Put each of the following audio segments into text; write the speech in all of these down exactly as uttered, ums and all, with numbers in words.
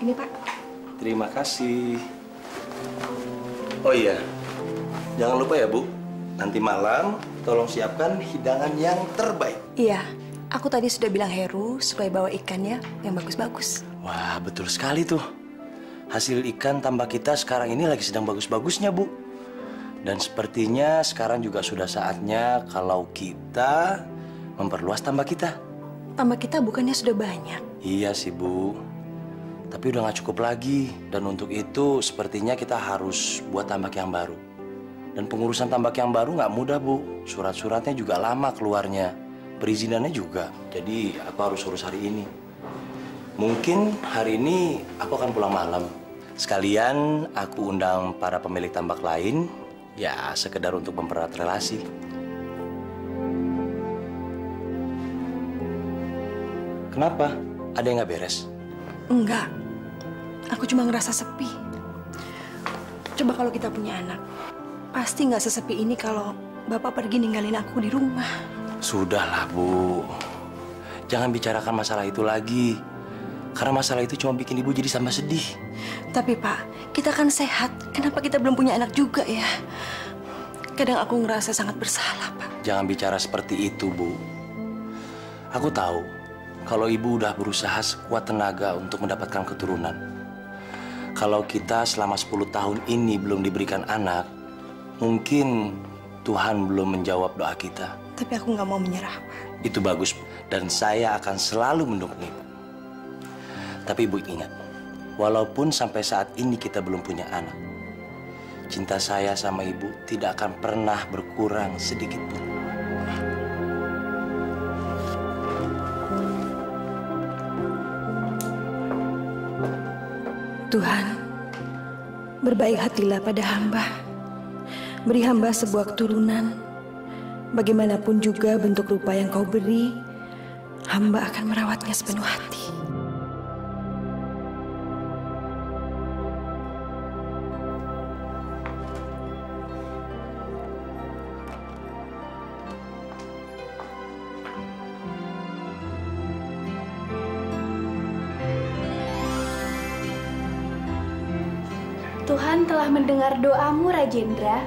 Ini, Pak. Terima kasih. Oh iya, jangan lupa ya, Bu. Nanti malam tolong siapkan hidangan yang terbaik. Iya, aku tadi sudah bilang Heru supaya bawa ikannya yang bagus-bagus. Wah, betul sekali tuh. Hasil ikan tambak kita sekarang ini lagi sedang bagus-bagusnya, Bu. Dan sepertinya sekarang juga sudah saatnya kalau kita memperluas tambak kita. Tambak kita bukannya sudah banyak? Iya sih, Bu. Tapi udah nggak cukup lagi. Dan untuk itu sepertinya kita harus buat tambak yang baru. Dan pengurusan tambak yang baru nggak mudah, Bu. Surat-suratnya juga lama keluarnya. Perizinannya juga. Jadi aku harus urus hari ini. Mungkin hari ini aku akan pulang malam. Sekalian aku undang para pemilik tambak lain. Ya, sekedar untuk mempererat relasi. Kenapa? Ada yang nggak beres? Enggak. Aku cuma ngerasa sepi. Coba kalau kita punya anak. Pasti nggak sesepi ini kalau Bapak pergi ninggalin aku di rumah. Sudahlah, Bu. Jangan bicarakan masalah itu lagi. Karena masalah itu cuma bikin Ibu jadi sama sedih. Tapi Pak, kita kan sehat. Kenapa kita belum punya anak juga ya? Kadang aku ngerasa sangat bersalah, Pak. Jangan bicara seperti itu, Bu. Aku tahu kalau Ibu udah berusaha sekuat tenaga untuk mendapatkan keturunan. Kalau kita selama sepuluh tahun ini belum diberikan anak, mungkin Tuhan belum menjawab doa kita. Tapi aku nggak mau menyerah, Pak. Itu bagus, Bu. Dan saya akan selalu mendukung Ibu. Tapi Ibu ingat, walaupun sampai saat ini kita belum punya anak, cinta saya sama Ibu tidak akan pernah berkurang sedikit pun. Tuhan, berbaik hatilah pada hamba. Beri hamba sebuah keturunan. Bagaimanapun juga bentuk rupa yang kau beri, hamba akan merawatnya sepenuh hati. Tuhan telah mendengar doamu, Rajendra,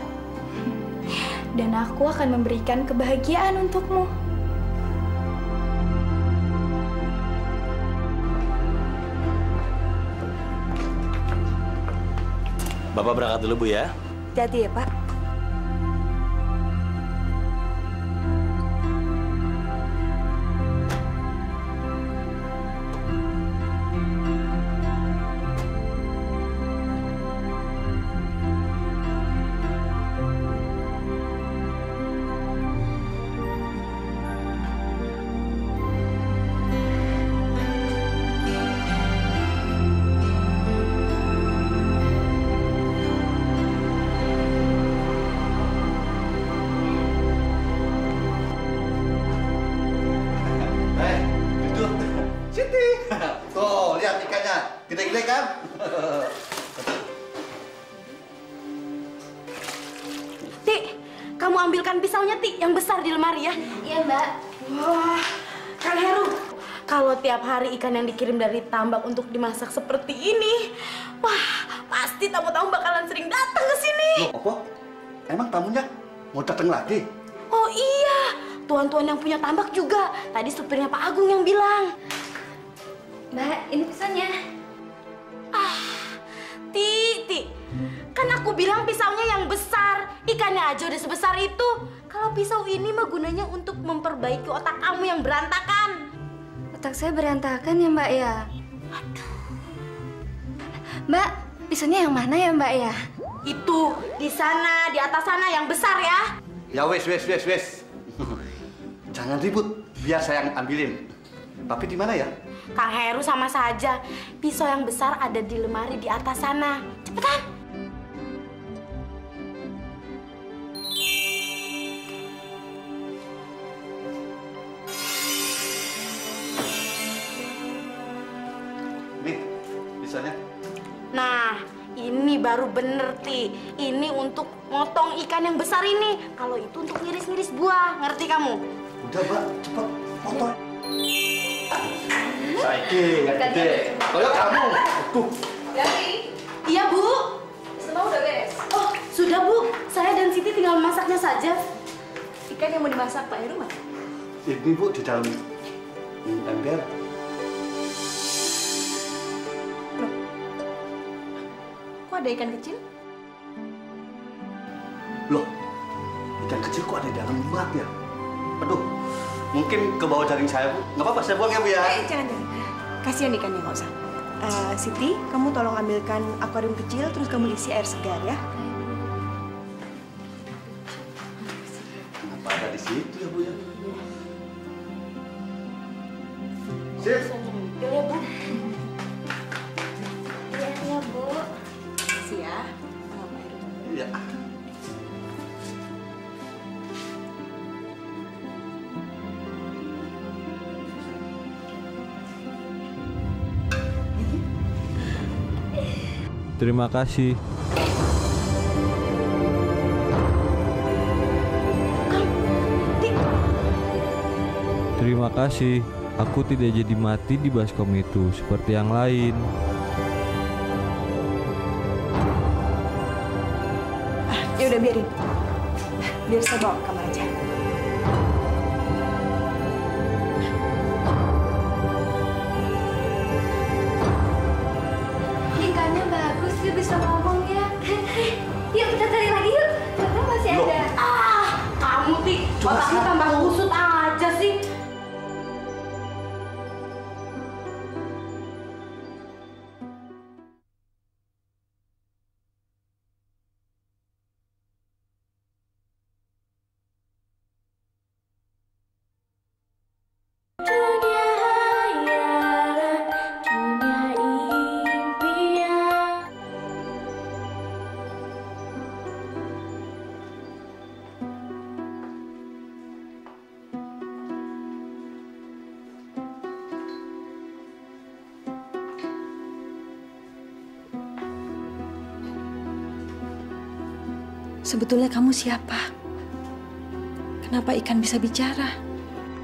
dan aku akan memberikan kebahagiaan untukmu. Bapak berangkat dulu, Bu, ya. Jadi ya, Pak. Pisaunya, Ti, yang besar di lemari ya. Iya, Mbak. Wah, Kang Heru, kalau tiap hari ikan yang dikirim dari tambak untuk dimasak seperti ini, wah, pasti tamu-tamu bakalan sering datang ke sini. Loh, apa? Emang tamunya mau datang lagi? Oh iya, tuan-tuan yang punya tambak juga. Tadi supirnya Pak Agung yang bilang. Mbak, ini pisaunya. Ah, Ti, Ti. Kan aku bilang pisaunya yang besar, ikannya aja udah sebesar itu. Kalau pisau ini mah gunanya untuk memperbaiki otak kamu yang berantakan. Otak saya berantakan ya, Mbak ya? Aduh. Mbak, pisaunya yang mana ya, Mbak ya? Itu, di sana, di atas sana yang besar ya. Ya wes, wes, wes, wes. Jangan ribut, biar saya yang ambilin. Tapi di mana ya? Kang Heru sama saja, pisau yang besar ada di lemari di atas sana. Cepetan. Nah, ini baru bener, Ti. Ini untuk motong ikan yang besar ini. Kalau itu untuk ngiris-ngiris buah. Ngerti kamu? Udah, Mbak. Cepat, potong. Saiki, ngerti. Toyo kamu. Tuh. Dari. Iya, Bu. Semua udah beres. Oh, sudah, Bu. Saya dan Siti tinggal memasaknya saja. Ikan yang mau dimasak Pak Heru mana? Ini, Bu, di dalam ember. Loh. Kok ada ikan kecil? Loh. Ikan kecil kok ada di dalam buat ya? Aduh. Mungkin ke bawah jaring saya, Bu. Nggak apa-apa, saya buang ya, Bu ya. Eh, jangan, jangan. Kasihan ikannya, nggak usah. Uh, Siti, kamu tolong ambilkan akuarium kecil, terus kamu isi air segar ya. Kenapa ada di situ ya, Bu ya? Sip. Iya, Bu. Iya, iya, Bu. Kasih ya. Iya. Terima kasih. Terima kasih. Aku tidak jadi mati di baskom itu seperti yang lain. Ah, ya udah biarin. Biar saya bawa ke kamar aja. Bisa ngomong ya. Yuk kita cari lagi yuk. Karena masih Loh. ada. Ah, kamu sih otaknya tambah kusut aja sih. Sebetulnya kamu siapa? Kenapa ikan bisa bicara?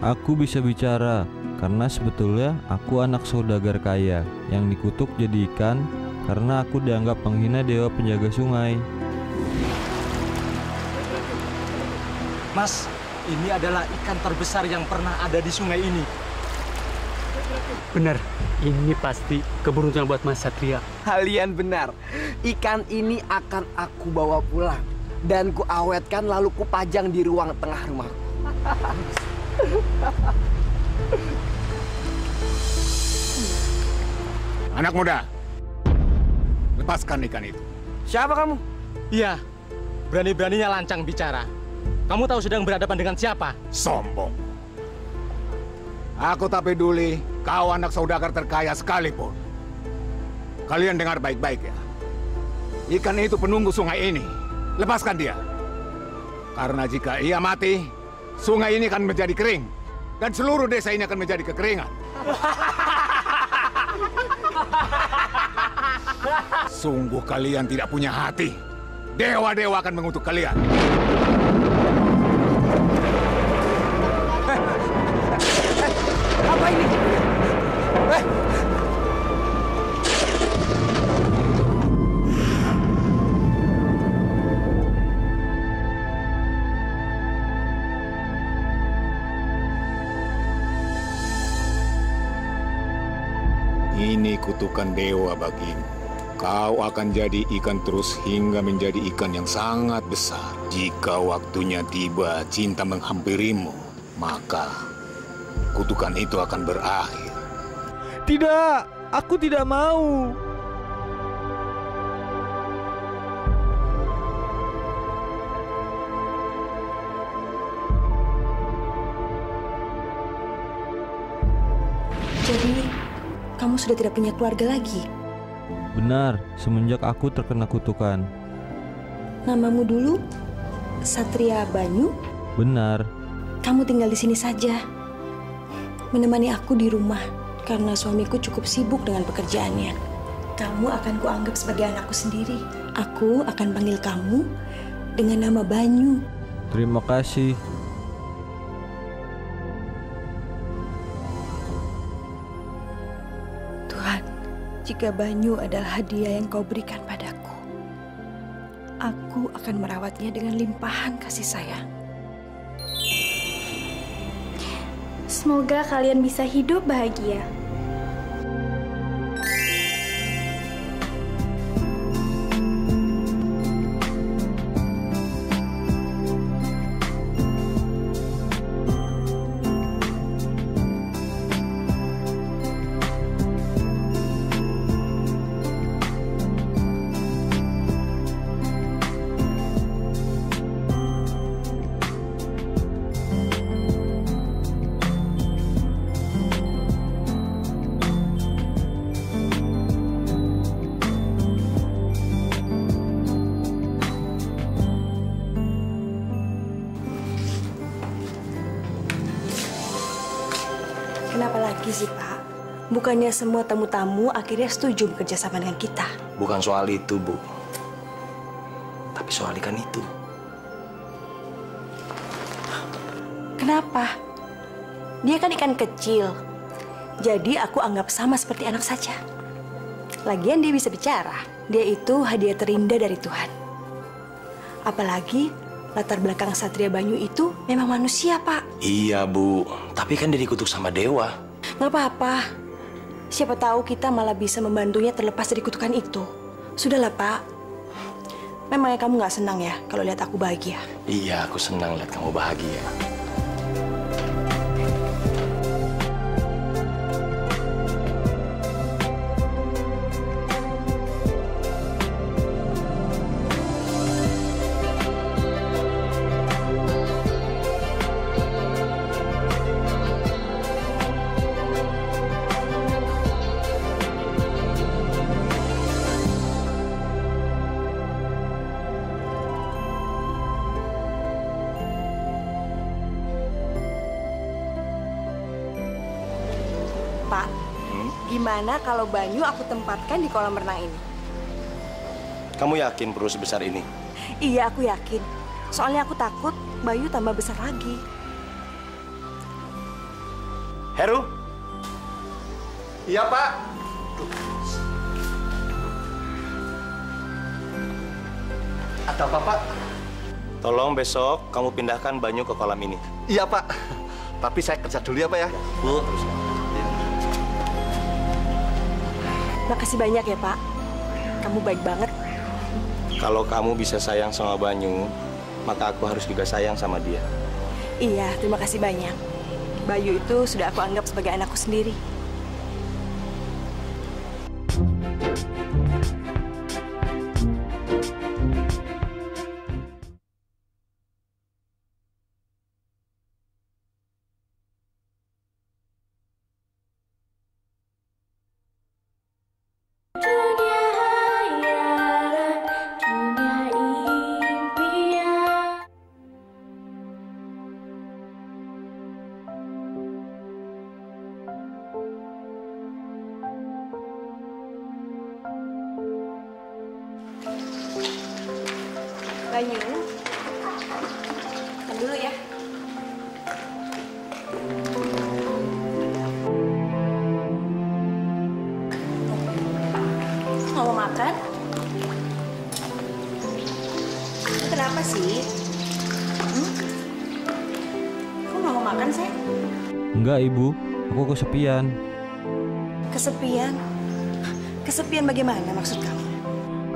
Aku bisa bicara karena sebetulnya aku anak saudagar kaya yang dikutuk jadi ikan karena aku dianggap penghina dewa penjaga sungai. Mas, ini adalah ikan terbesar yang pernah ada di sungai ini. Benar, ini pasti keberuntungan buat Mas Satria. Kalian benar, ikan ini akan aku bawa pulang. Dan ku awetkan lalu ku pajang di ruang tengah rumahku. Anak muda, lepaskan ikan itu. Siapa kamu? Iya, berani-beraninya lancang bicara. Kamu tahu sedang berhadapan dengan siapa? Sombong. Aku tak peduli kau anak saudagar terkaya sekalipun. Kalian dengar baik-baik ya. Ikan itu penunggu sungai ini. Lepaskan dia, karena jika ia mati, sungai ini akan menjadi kering, dan seluruh desa ini akan menjadi kekeringan. Sungguh kalian tidak punya hati. Dewa-dewa akan mengutuk kalian. Eh, eh, apa ini? Eh. Ini kutukan dewa bagimu. Kau akan jadi ikan terus hingga menjadi ikan yang sangat besar. Jika waktunya tiba cinta menghampirimu, maka kutukan itu akan berakhir. Tidak, aku tidak mau. Kamu sudah tidak punya keluarga lagi. Benar, semenjak aku terkena kutukan. Namamu dulu Satria Banyu? Benar. Kamu tinggal di sini saja, menemani aku di rumah karena suamiku cukup sibuk dengan pekerjaannya. Kamu akan kuanggap sebagai anakku sendiri. Aku akan panggil kamu dengan nama Banyu. Terima kasih. Satria Banyu adalah hadiah yang kau berikan padaku. Aku akan merawatnya dengan limpahan kasih sayang. Semoga kalian bisa hidup bahagia. Kenapa lagi sih, Pak? Bukannya semua tamu-tamu akhirnya setuju bekerja sama dengan kita. Bukan soal itu, Bu. Tapi soal ikan itu. Kenapa? Dia kan ikan kecil. Jadi aku anggap sama seperti anak saja. Lagian dia bisa bicara. Dia itu hadiah terindah dari Tuhan. Apalagi latar belakang Satria Banyu itu memang manusia, Pak. Iya, Bu. Tapi kan dia dikutuk sama dewa. Nggak apa-apa. Siapa tahu kita malah bisa membantunya terlepas dari kutukan itu. Sudahlah, Pak. Memangnya kamu nggak senang ya kalau lihat aku bahagia? Iya, aku senang lihat kamu bahagia. Pak, hmm? Gimana kalau Banyu aku tempatkan di kolam renang ini? Kamu yakin perlu sebesar ini? Iya, aku yakin. Soalnya aku takut Banyu tambah besar lagi. Heru? Iya, Pak. Ada apa, Pak? Tolong besok kamu pindahkan Banyu ke kolam ini. Iya, Pak. Tapi saya kerja dulu ya, Pak ya. Bu, terus. Makasih banyak ya, Pak. Kamu baik banget. Kalau kamu bisa sayang sama Banyu, maka aku harus juga sayang sama dia. Iya, terima kasih banyak. Bayu itu sudah aku anggap sebagai anakku sendiri. Banyu, makan dulu ya. Mau makan? Kenapa sih? Hmm? Kok nggak mau makan, Sayang? Enggak, Ibu. Aku kesepian. Kesepian? Kesepian bagaimana maksud kamu?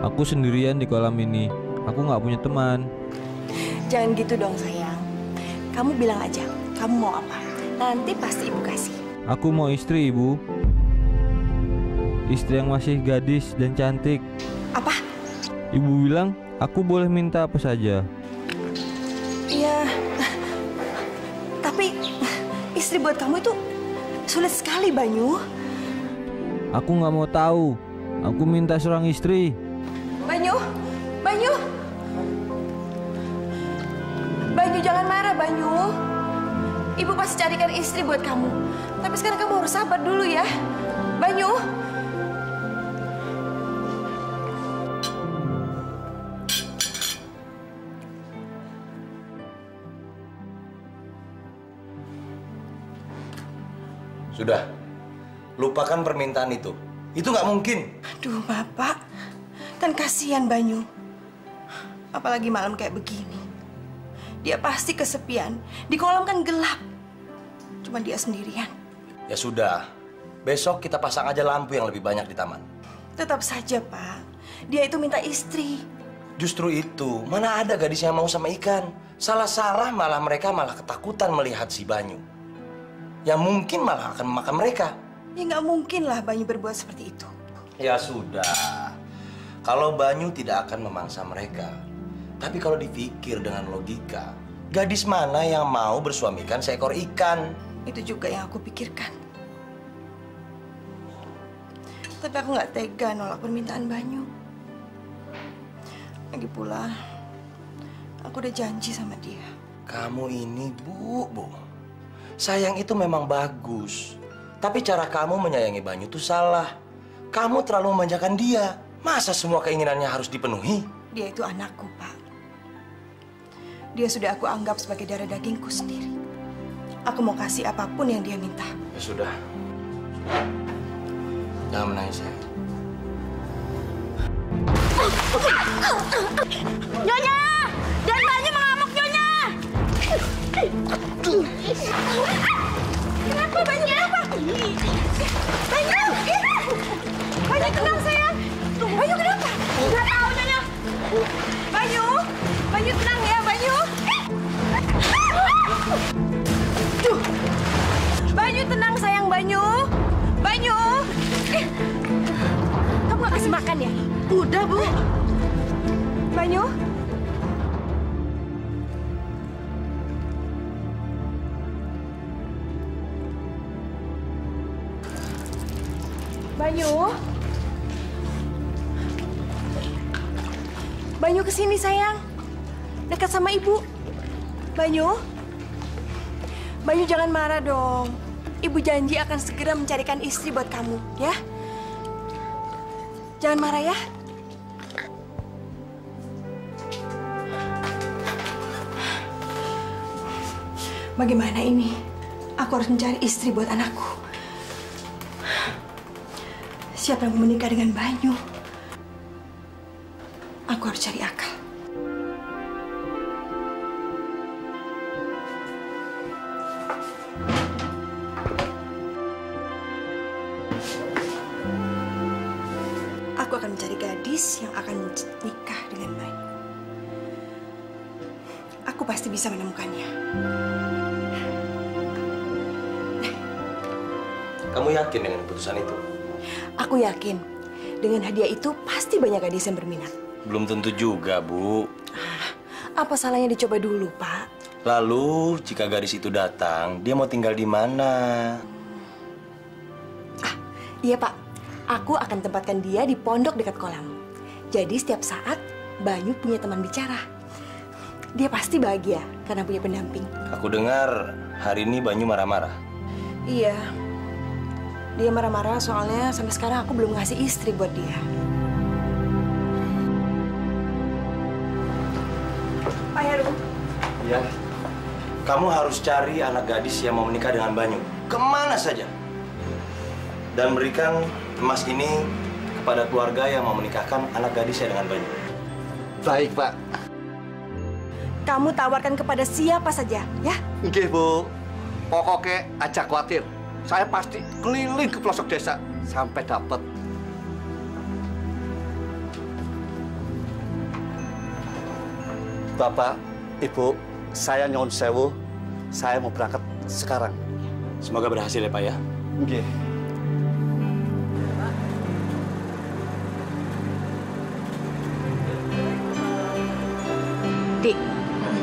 Aku sendirian di kolam ini. Aku nggak punya teman. Jangan gitu dong, sayang. Kamu bilang aja, kamu mau apa? Nanti pasti Ibu kasih. Aku mau istri, Ibu. Istri yang masih gadis dan cantik. Apa? Ibu bilang, aku boleh minta apa saja. Iya, tapi istri buat kamu itu sulit sekali, Banyu. Aku nggak mau tahu. Aku minta seorang istri. Banyu! Banyu, Banyu jangan marah, Banyu. Ibu pasti carikan istri buat kamu. Tapi sekarang kamu harus sabar dulu ya, Banyu. Sudah, lupakan permintaan itu. Itu nggak mungkin. Aduh, Bapak. Kan kasihan Banyu. Apalagi malam kayak begini. Dia pasti kesepian. Di kolam kan gelap. Cuma dia sendirian. Ya sudah. Besok kita pasang aja lampu yang lebih banyak di taman. Tetap saja, Pak. Dia itu minta istri. Justru itu. Mana ada gadis yang mau sama ikan. Salah sarah malah mereka malah ketakutan melihat si Banyu. Yang mungkin malah akan memakan mereka. Ya nggak mungkin lah Banyu berbuat seperti itu. Ya sudah. Kalau Banyu tidak akan memangsa mereka. Tapi kalau dipikir dengan logika, gadis mana yang mau bersuamikan seekor ikan? Itu juga yang aku pikirkan. Tapi aku nggak tega nolak permintaan Banyu. Lagi pula, aku udah janji sama dia. Kamu ini, Bu, Bu. Sayang itu memang bagus. Tapi cara kamu menyayangi Banyu itu salah. Kamu terlalu memanjakan dia. Masa semua keinginannya harus dipenuhi? Dia itu anakku, Pak. Dia sudah aku anggap sebagai darah dagingku sendiri. Aku mau kasih apapun yang dia minta. Ya sudah. Jangan menangis, ya. Nyonya! Dan Banyu mengamuk, Nyonya! Kenapa, Banyu? Kenapa? Banyu! Banyu, tenang, sayang. Banyu, kenapa? Nggak tahu, Nyonya. Banyu! Banyu, tenang ya, Banyu! Banyu, tenang, sayang, Banyu! Banyu! Kamu nggak kasih makan ya? Udah, Bu. Banyu? Banyu? Banyu kesini, sayang. Dekat sama Ibu. Banyu? Banyu jangan marah dong. Ibu janji akan segera mencarikan istri buat kamu, ya? Jangan marah ya. Bagaimana ini? Aku harus mencari istri buat anakku. Siapa yang mau menikah dengan Banyu? Aku harus cari akal. Aku akan mencari gadis yang akan nikah dengan Banyu. Aku pasti bisa menemukannya. Kamu yakin dengan keputusan itu? Aku yakin. Dengan hadiah itu pasti banyak gadis yang berminat. Belum tentu juga, Bu. Apa salahnya dicoba dulu, Pak? Lalu, jika gadis itu datang, dia mau tinggal di mana? Ah, iya, Pak. Aku akan tempatkan dia di pondok dekat kolam. Jadi setiap saat Banyu punya teman bicara. Dia pasti bahagia karena punya pendamping. Aku dengar hari ini Banyu marah-marah. Iya. Dia marah-marah soalnya sampai sekarang aku belum ngasih istri buat dia. Pak Heru. Iya. Kamu harus cari anak gadis yang mau menikah dengan Banyu. Kemana saja. Dan berikan emas ini kepada keluarga yang mau menikahkan anak gadisnya dengan Banyu. Baik, Pak. Kamu tawarkan kepada siapa saja, ya? Nggih, Bu. Pokoknya aja khawatir. Saya pasti keliling ke pelosok desa sampai dapat. Bapak, Ibu, saya nyuwun sewu. Saya mau berangkat sekarang. Semoga berhasil ya, Pak, ya. Nggih. Dik,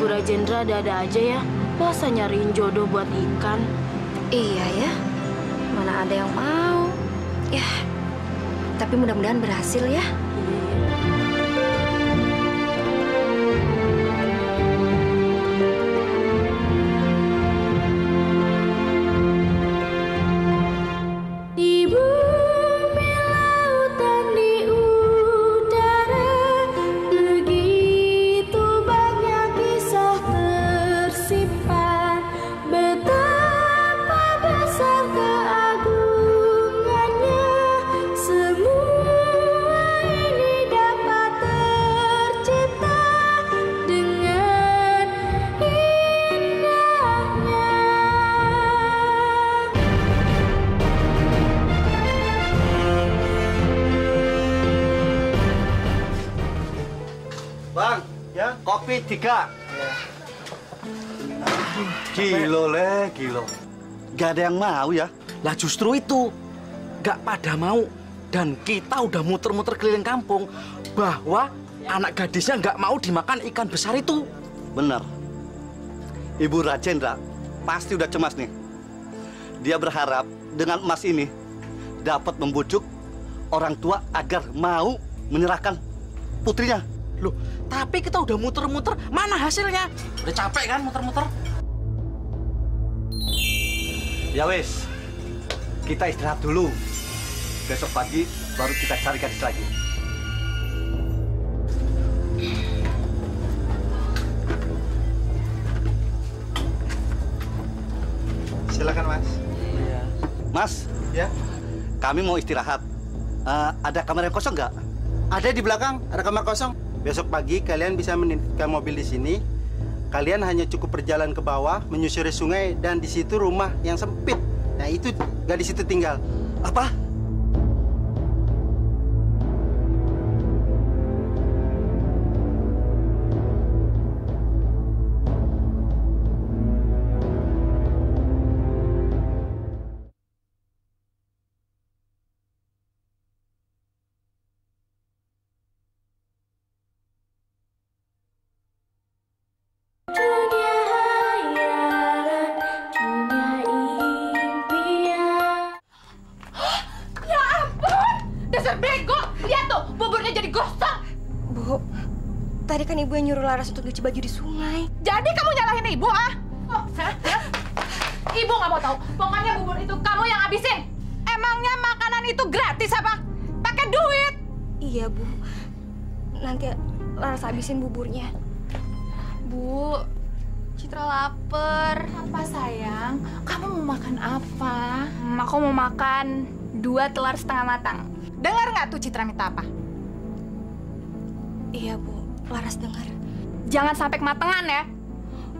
Bu Rajendra ada-ada aja ya. Masa nyariin jodoh buat ikan? Iya ya, mana ada yang mau. Ya, tapi mudah-mudahan berhasil ya. Terima kopi tiga. Ya. Gilo leh, gilo. Gak ada yang mau ya? Lah justru itu. Gak pada mau. Dan kita udah muter-muter keliling kampung. Bahwa ya, anak gadisnya gak mau dimakan ikan besar itu. Bener. Ibu Rajendra pasti udah cemas nih. Dia berharap dengan emas ini dapat membujuk orang tua agar mau menyerahkan putrinya. Loh, tapi kita udah muter-muter, mana hasilnya? Udah capek kan muter-muter? Ya wes, kita istirahat dulu. Besok pagi baru kita cari gadis lagi. Silakan mas. Iya. Mas. Ya. Kami mau istirahat. Uh, ada kamar yang kosong nggak? Ada di belakang, ada kamar kosong. Besok pagi kalian bisa menitipkan mobil di sini. Kalian hanya cukup berjalan ke bawah, menyusuri sungai, dan di situ rumah yang sempit. Nah itu nggak di situ tinggal. Apa? Ibu yang nyuruh Laras untuk cuci baju di sungai. Jadi kamu nyalahin ibu, ah? Oh, hah? Ibu nggak mau tahu. Pokoknya bubur itu kamu yang habisin. Emangnya makanan itu gratis apa? Pakai duit? Iya bu. Nanti Laras habisin buburnya. Bu, Citra lapar. Apa sayang? Kamu mau makan apa? Hmm, aku mau makan dua telur setengah matang. Dengar nggak tuh Citra minta apa? Iya bu. Laras dengar. Jangan sampai kematangan ya.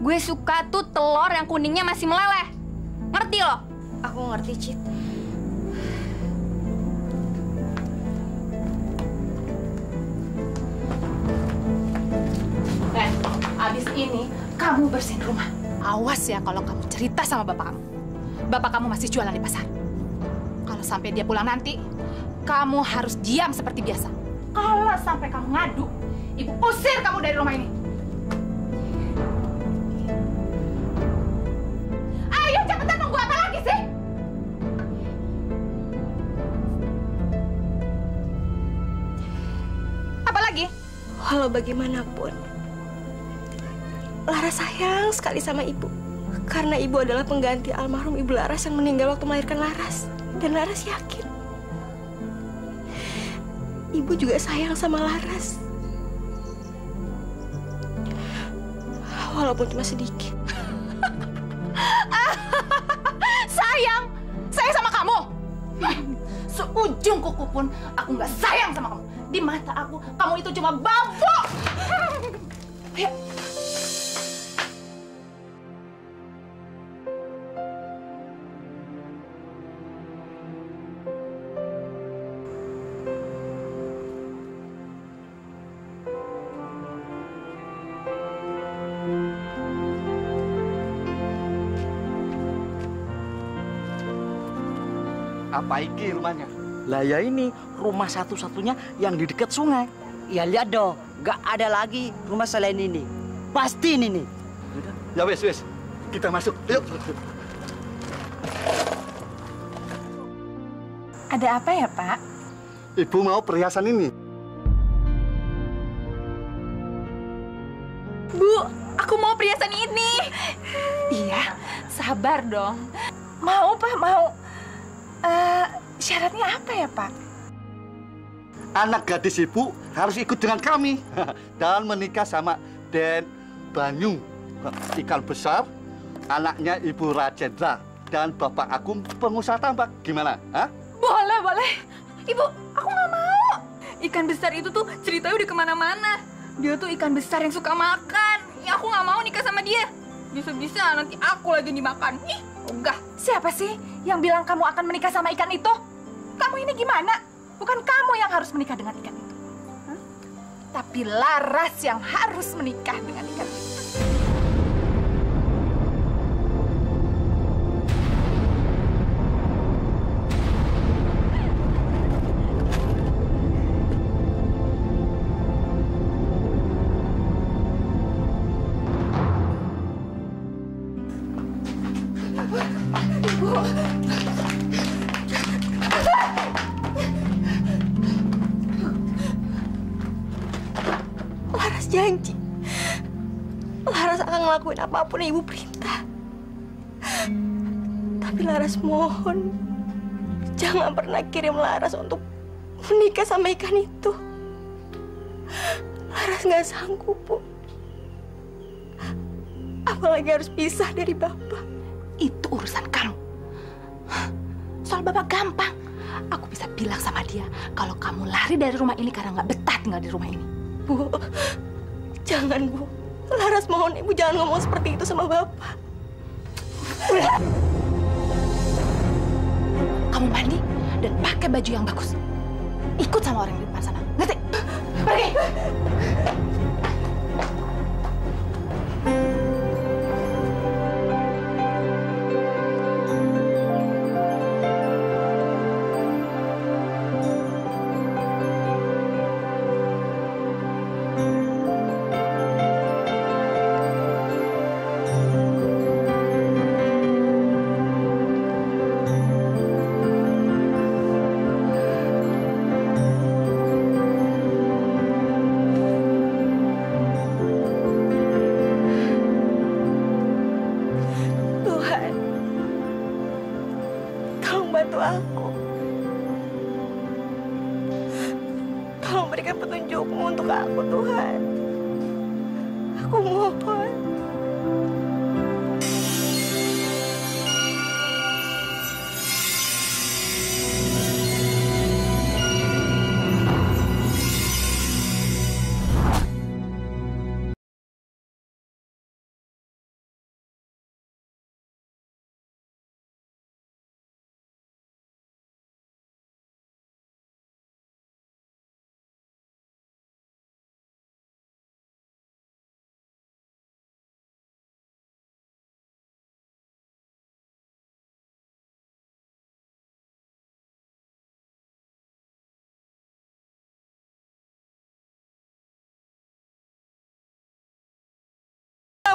Gue suka tuh telur yang kuningnya masih meleleh. Ngerti loh? Aku ngerti, Cit. Ren, abis ini kamu bersihin rumah. Awas ya kalau kamu cerita sama bapak kamu. Bapak kamu masih jualan di pasar. Kalau sampai dia pulang nanti, kamu harus diam seperti biasa. Kalau sampai kamu ngadu, ibu usir kamu dari rumah ini. Ayo cepetan, nunggu apa lagi sih? Apa lagi? Walau bagaimanapun, Laras sayang sekali sama ibu. Karena ibu adalah pengganti almarhum ibu Laras yang meninggal waktu melahirkan Laras. Dan Laras yakin ibu juga sayang sama Laras. Walaupun cuma sedikit. Sayang! Sayang sama kamu! Seujung kuku pun aku nggak sayang sama kamu. Di mata aku, kamu itu cuma bambu! Ayo. Apa iki rumahnya? Lah ya ini rumah satu-satunya yang di dekat sungai. Ya lihat dong, gak ada lagi rumah selain ini. Pasti ini nih. Ya wes wes, kita masuk. Yuk. Ada apa ya Pak? Ibu mau perhiasan ini. Bu, aku mau perhiasan ini. Iya, sabar dong. Mau Pak, mau. Uh, syaratnya apa ya, Pak? Anak gadis ibu harus ikut dengan kami dan menikah sama Den Banyu, ikan besar, anaknya Ibu Rajendra dan Bapak Agung pengusaha tambak. Gimana? Hah? Boleh, boleh. Ibu, aku nggak mau. Ikan besar itu tuh ceritanya udah kemana-mana. Dia tuh ikan besar yang suka makan. Ya, aku nggak mau nikah sama dia. Bisa-bisa nanti aku lagi dimakan. Ih, enggak. Siapa sih yang bilang kamu akan menikah sama ikan itu? Kamu ini gimana? Bukan kamu yang harus menikah dengan ikan itu. Hmm? Tapi tapi Laras yang harus menikah dengan ikan itu. Janji, Laras akan ngelakuin apapun yang Ibu perintah. Tapi Laras mohon, jangan pernah kirim Laras untuk menikah sama ikan itu. Laras nggak sanggup, Bu. Apalagi harus pisah dari Bapak. Itu urusan kamu. Soal Bapak gampang. Aku bisa bilang sama dia kalau kamu lari dari rumah ini karena nggak betah tinggal di rumah ini. Bu. Jangan, Bu. Laras mohon Ibu jangan ngomong seperti itu sama Bapak. Kamu mandi dan pakai baju yang bagus. Ikut sama orang di depan sana. Ngerti? Pergi!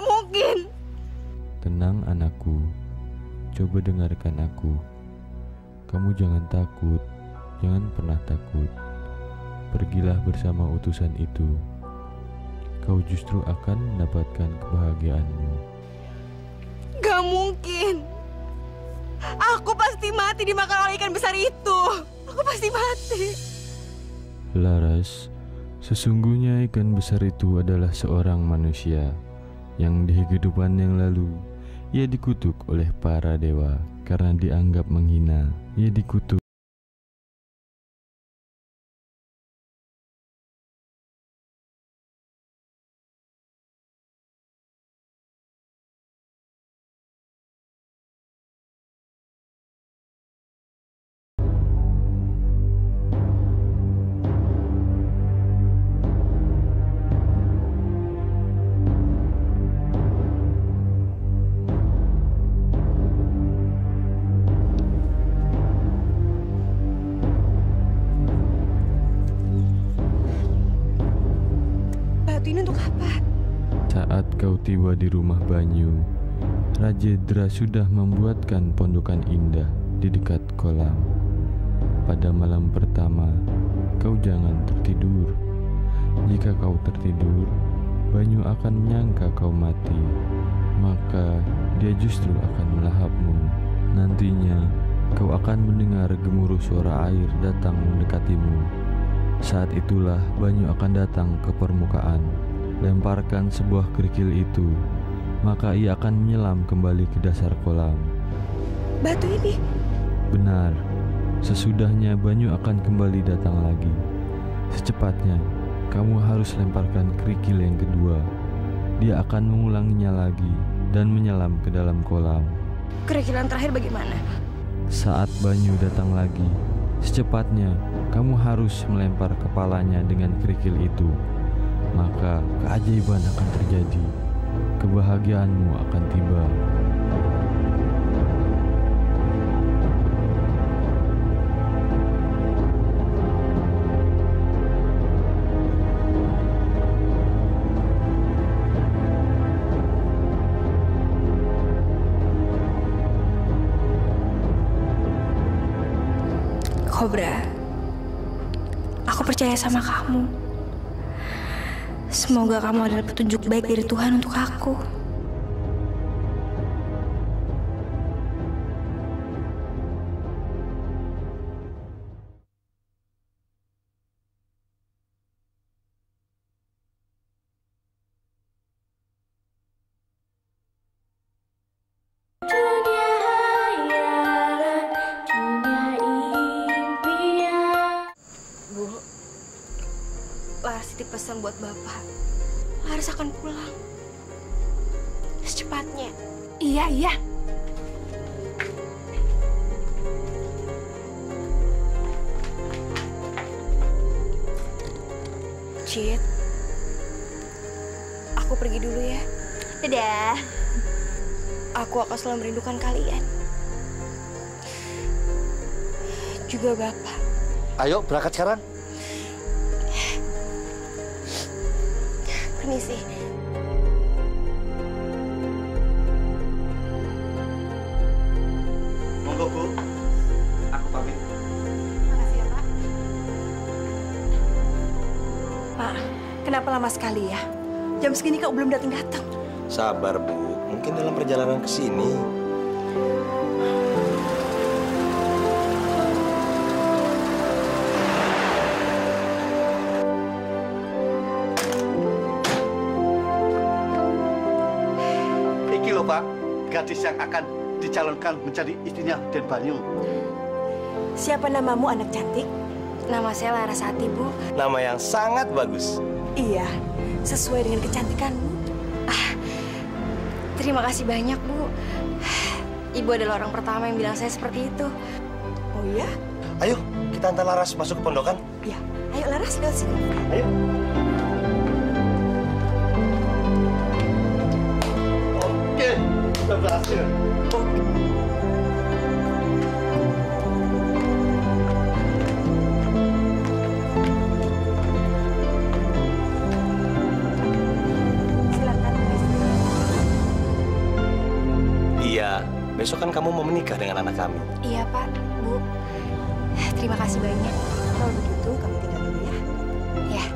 Mungkin. Tenang anakku, coba dengarkan aku. Kamu jangan takut, jangan pernah takut. Pergilah bersama utusan itu. Kau justru akan mendapatkan kebahagiaanmu. Gak mungkin. Aku pasti mati dimakan oleh ikan besar itu. Aku pasti mati. Laras, sesungguhnya ikan besar itu adalah seorang manusia yang di kehidupan yang lalu ia dikutuk oleh para dewa karena dianggap menghina. Ia dikutuk tiba di rumah Banyu. Rajendra sudah membuatkan pondokan indah di dekat kolam. Pada malam pertama, kau jangan tertidur. Jika kau tertidur, Banyu akan menyangka kau mati. Maka dia justru akan melahapmu. Nantinya, kau akan mendengar gemuruh suara air datang mendekatimu. Saat itulah Banyu akan datang ke permukaan. Lemparkan sebuah kerikil itu, maka ia akan menyelam kembali ke dasar kolam. Batu ini? Benar. Sesudahnya Banyu akan kembali datang lagi. Secepatnya, kamu harus lemparkan kerikil yang kedua. Dia akan mengulanginya lagi dan menyelam ke dalam kolam. Kerikilan terakhir bagaimana? Saat Banyu datang lagi, secepatnya kamu harus melempar kepalanya dengan kerikil itu. maka keajaiban akan terjadi. Kebahagiaanmu akan tiba. Kobra, aku percaya sama kamu. Semoga kamu adalah petunjuk baik dari Tuhan untuk aku. Larasati pesan buat Bapak, Laras akan pulang secepatnya. Iya, iya. Cit, aku pergi dulu ya. Dadah. Aku akan selalu merindukan kalian. Juga Bapak. Ayo berangkat sekarang. Permisi. Monggo, Bu. Aku pamit. Makasih ya, Pak. Pak, kenapa lama sekali ya? Jam segini kok belum datang-datang? Sabar, Bu. Mungkin dalam perjalanan ke sini. Pak, gadis yang akan dicalonkan menjadi istrinya Den Banyu. Siapa namamu, anak cantik? Nama saya Larasati, Bu. Nama yang sangat bagus. Iya, sesuai dengan kecantikanmu. Ah, terima kasih banyak, Bu. Ibu adalah orang pertama yang bilang saya seperti itu. Oh iya? Ayo, kita antar Laras masuk ke pondokan. Iya, ayo Laras, lewat sini. Ayo. Berhasil. Silakan. Iya, besok kan kamu mau menikah dengan anak kami. Iya, Pak, Bu. Terima kasih banyak. Kalau begitu kami tinggal dulu ya. Ya.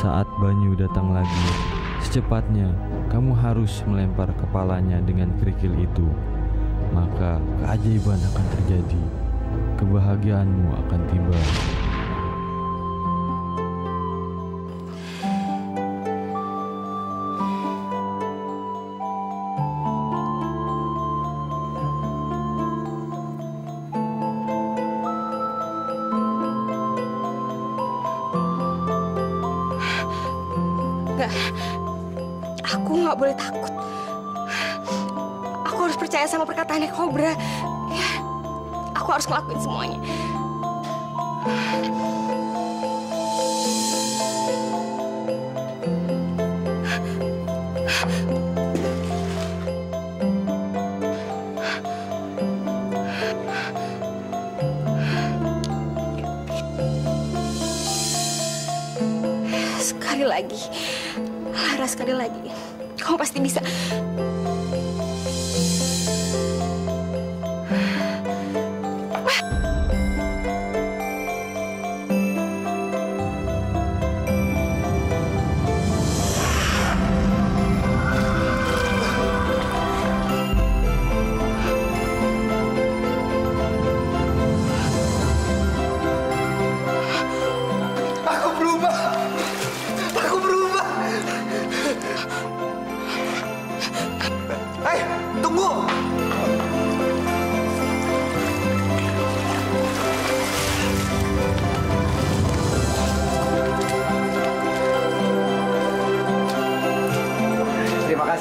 Saat Banyu datang lagi, secepatnya kamu harus melempar kepalanya dengan kerikil itu. Maka keajaiban akan terjadi. Kebahagiaanmu akan tiba. Aku nggak boleh takut. Aku harus percaya sama perkataannya Kobra. Aku harus ngelakuin semuanya. Sekali lagi, Laras, sekali lagi. Kamu pasti bisa.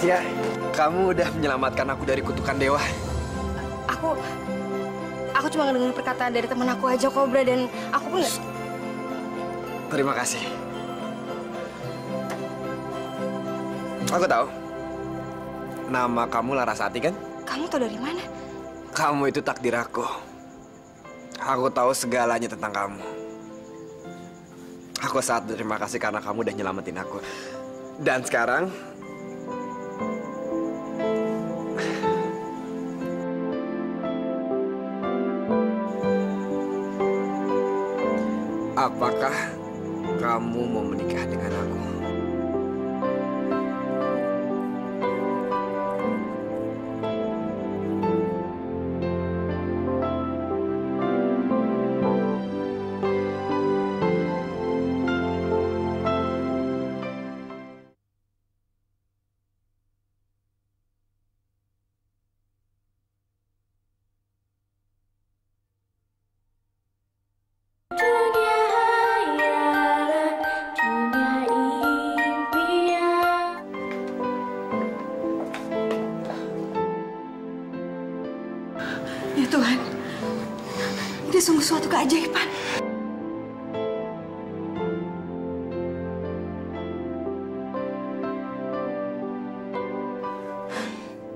Satria, kamu udah menyelamatkan aku dari kutukan dewa. Aku... Aku cuma dengar perkataan dari teman aku aja, Kobra, dan aku pun... Terima kasih. Aku tahu. Nama kamu Larasati, kan? Kamu tahu dari mana? Kamu itu takdir aku. Aku tahu segalanya tentang kamu. Aku sangat berterima kasih karena kamu udah nyelamatin aku. Dan sekarang... Apakah kamu mau menikah dengan aku? Tuhan, ini sungguh suatu keajaiban.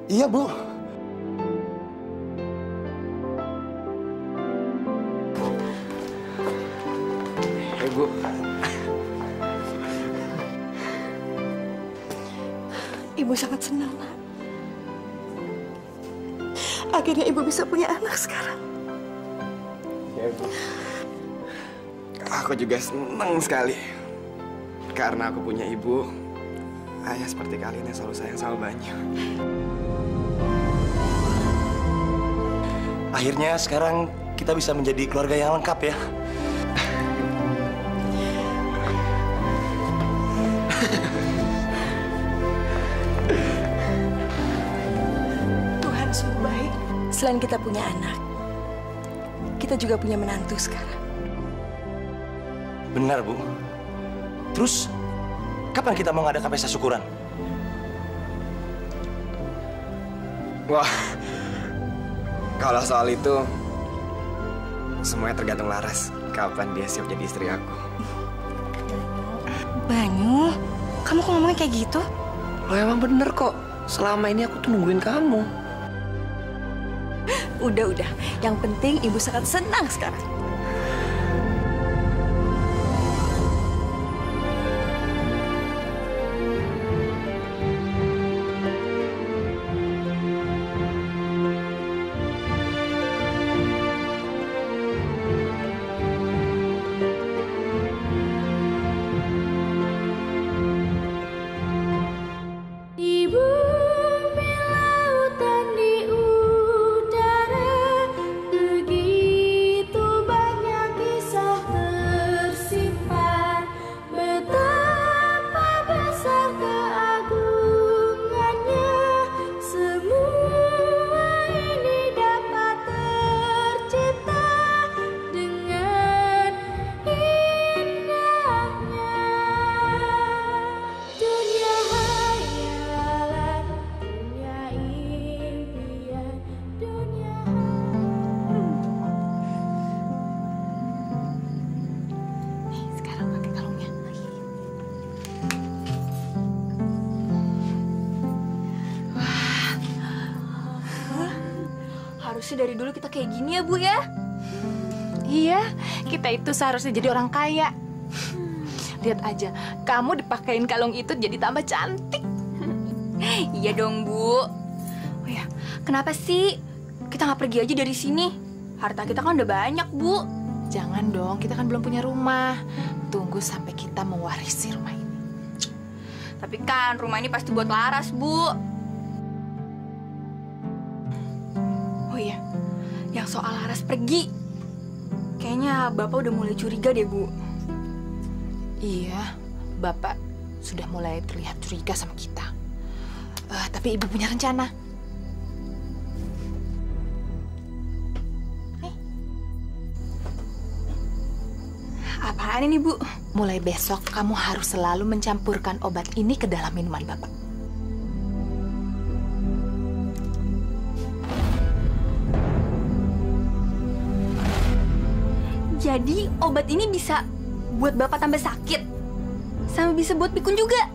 Iya, Bu. Eh, Bu. Ibu sangat senang, Nak. Akhirnya ibu bisa punya anak sekarang. Ya, Ibu. Aku juga senang sekali. Karena aku punya ibu, ayah seperti kalian yang selalu sayang sama Banyu. Akhirnya sekarang kita bisa menjadi keluarga yang lengkap, ya. Selain kita punya anak, kita juga punya menantu sekarang. Benar, Bu. Terus, kapan kita mau ngadakan pesta syukuran? Wah, kalau soal itu, semuanya tergantung Laras. Kapan dia siap jadi istri aku. Banyu, kamu kok ngomongnya kayak gitu? Loh, emang bener kok. Selama ini aku tuh nungguin kamu. Udah-udah, yang penting ibu sangat senang sekarang. Harusnya dari dulu kita kayak gini ya, Bu, ya? Iya, kita itu seharusnya jadi orang kaya. Lihat aja, kamu dipakein kalung itu jadi tambah cantik. Iya dong, Bu. Oh ya, kenapa sih kita nggak pergi aja dari sini? Harta kita kan udah banyak, Bu. Jangan dong, kita kan belum punya rumah. Tunggu sampai kita mewarisi rumah ini. Tapi kan rumah ini pasti buat Laras, Bu. Yang soal Laras pergi, kayaknya Bapak udah mulai curiga deh, Bu. Iya, Bapak sudah mulai terlihat curiga sama kita. Uh, tapi Ibu punya rencana. Hey. Apaan ini, Bu? Mulai besok kamu harus selalu mencampurkan obat ini ke dalam minuman Bapak. Jadi obat ini bisa buat bapak tambah sakit. Sama bisa buat pikun juga.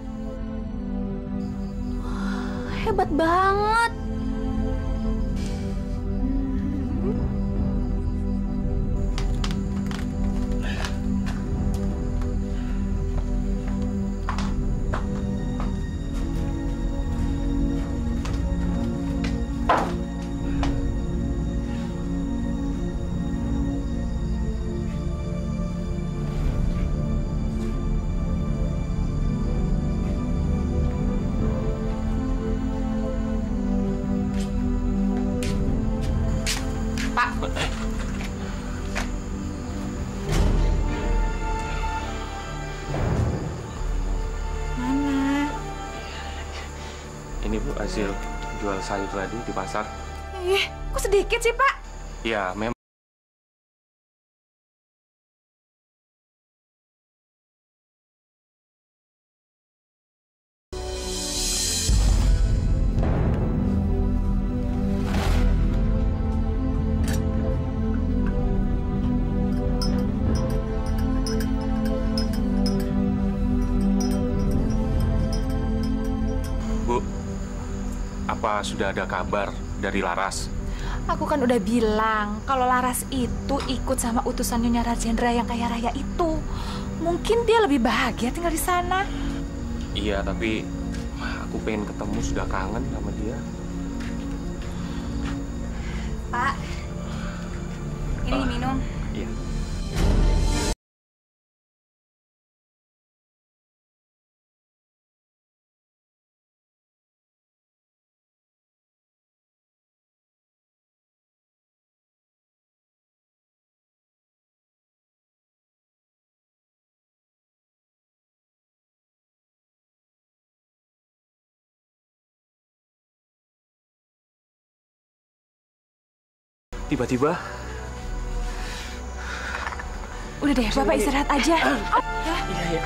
Wah, hebat banget. Hasil jual sayur tadi di pasar. Ih, kok sedikit sih, Pak? Ya, memang. Apa sudah ada kabar dari Laras? Aku kan udah bilang kalau Laras itu ikut sama utusan Nyonya Rajendra yang kaya raya itu. Mungkin dia lebih bahagia tinggal di sana. Iya, tapi aku pengen ketemu, sudah kangen sama dia. Pak, ini uh, minum. Iya. Tiba-tiba. Udah deh, Bapak istirahat aja. Iya, iya.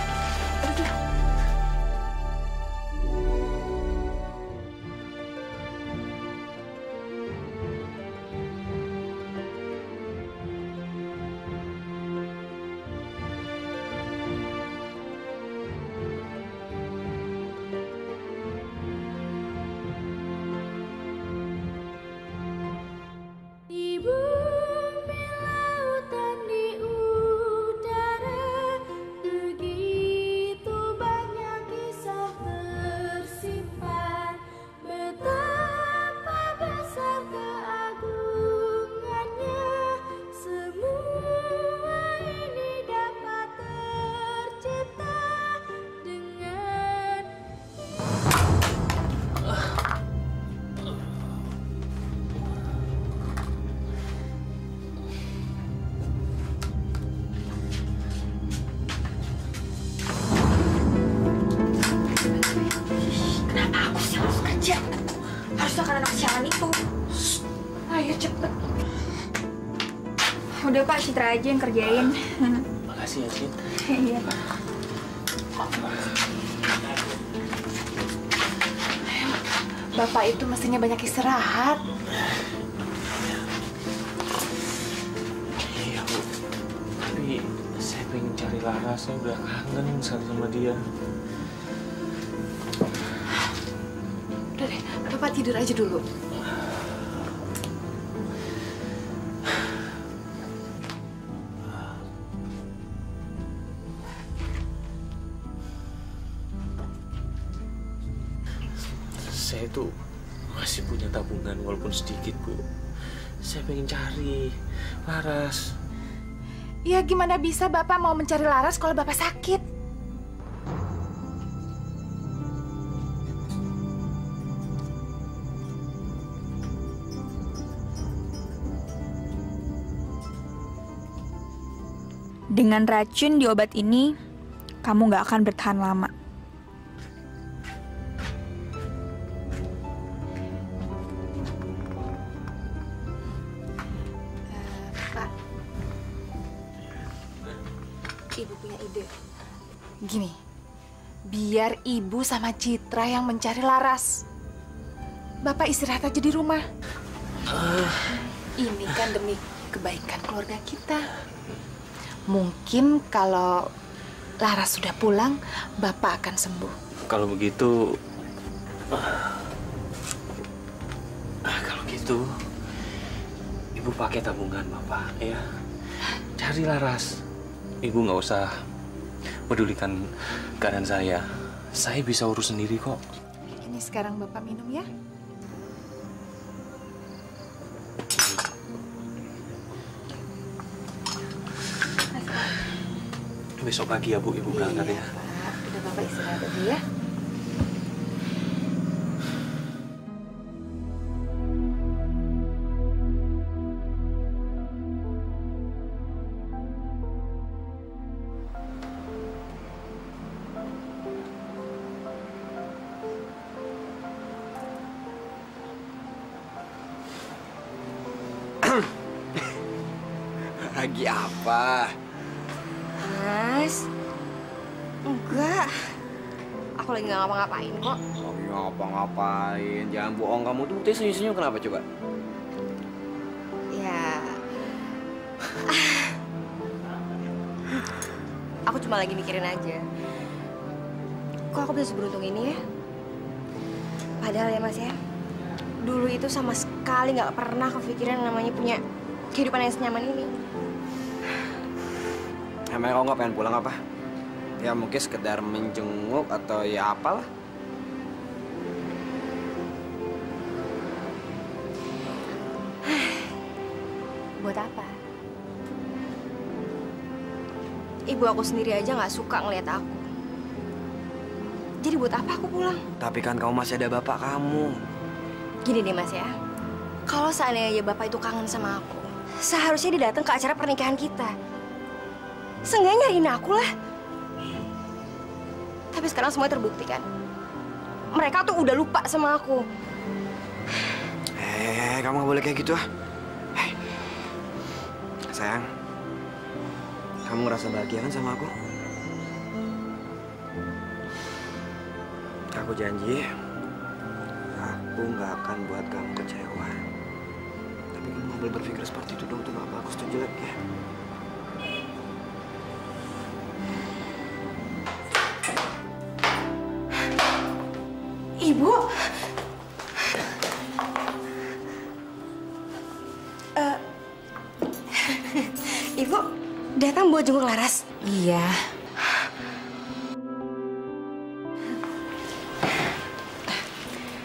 Udah Pak, Citra aja yang kerjain. Makasih ya, Citra. Iya. Bapak itu mestinya banyak istirahat. Iya, Bu. Tapi saya pengen cari Lara, saya udah kangen sama dia. Udah deh, Bapak tidur aja dulu. Saya itu masih punya tabungan walaupun sedikit, Bu. Saya pengen cari Laras. Ya gimana bisa Bapak mau mencari Laras kalau Bapak sakit? Dengan racun di obat ini, kamu nggak akan bertahan lama. Ibu punya ide. Gini, biar Ibu sama Citra yang mencari Laras. Bapak istirahat aja di rumah. Uh. Ini kan demi kebaikan keluarga kita. Mungkin kalau Laras sudah pulang, Bapak akan sembuh. Kalau begitu... Nah, kalau gitu, Ibu pakai tabungan Bapak, ya. Cari Laras. Ibu nggak usah pedulikan keadaan saya. Saya bisa urus sendiri kok. Ini sekarang Bapak minum, ya. Besok pagi ya, Bu. Ibu berangkat ya. Udah, Bapak istirahat dulu ya. Lagi apa? Mas, enggak. Aku lagi nggak ngapa-ngapain kok. Lagi ngapa-ngapain? Jangan bohong kamu tuh. Teh senyum-senyum kenapa coba? Ya, aku cuma lagi mikirin aja. Kok aku bisa seberuntung ini ya? Padahal ya Mas ya, dulu itu sama sekali nggak pernah kepikiran namanya punya kehidupan yang senyaman ini. Emang kau nggak pengen pulang apa? Ya mungkin sekedar menjenguk atau ya apalah. Buat apa? Ibu aku sendiri aja nggak suka ngeliat aku. Jadi buat apa aku pulang? Tapi kan kamu masih ada bapak kamu. Gini deh Mas ya, kalau seandainya aja Bapak itu kangen sama aku, seharusnya dia datang ke acara pernikahan kita. Seenggaknya nyariin aku lah. Tapi sekarang semuanya terbukti kan. Mereka tuh udah lupa sama aku. Eh, hey, kamu gak boleh kayak gitu ah. Hey. Sayang, kamu ngerasa bahagia kan sama aku? Aku janji, aku gak akan buat kamu kecewa. Tapi kamu gak boleh berpikir seperti itu dong, tuh gak bagus tuh jelek ya. Ibu, uh, Ibu datang buat jenguk Laras. Iya.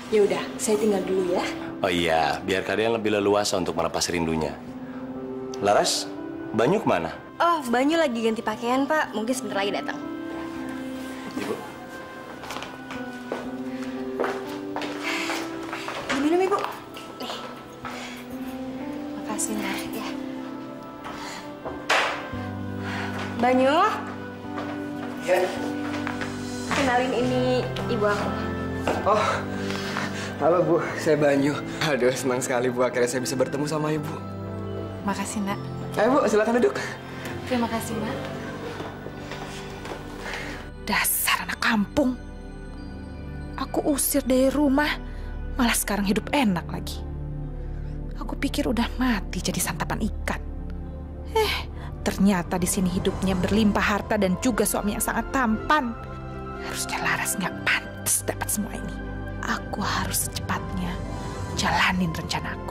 Ya udah, saya tinggal dulu ya. Oh iya, biar kalian lebih leluasa untuk melepas rindunya. Laras, Banyu kemana? Oh, Banyu lagi ganti pakaian Pak. Mungkin sebentar lagi datang. Ibu. Banyu, ya. Kenalin ini ibu aku. Oh, halo Bu, saya Banyu. Aduh, senang sekali Bu, akhirnya saya bisa bertemu sama Ibu. Makasih Nak. Eh Bu, silakan duduk. Terima kasih Nak. Dasar anak kampung. Aku usir dari rumah, malah sekarang hidup enak lagi. Aku pikir udah mati jadi santapan ikan. Eh. Ternyata di sini hidupnya berlimpah harta dan juga suami yang sangat tampan. Harusnya Laras nggak pantas dapat semua ini. Aku harus secepatnya jalanin rencanaku.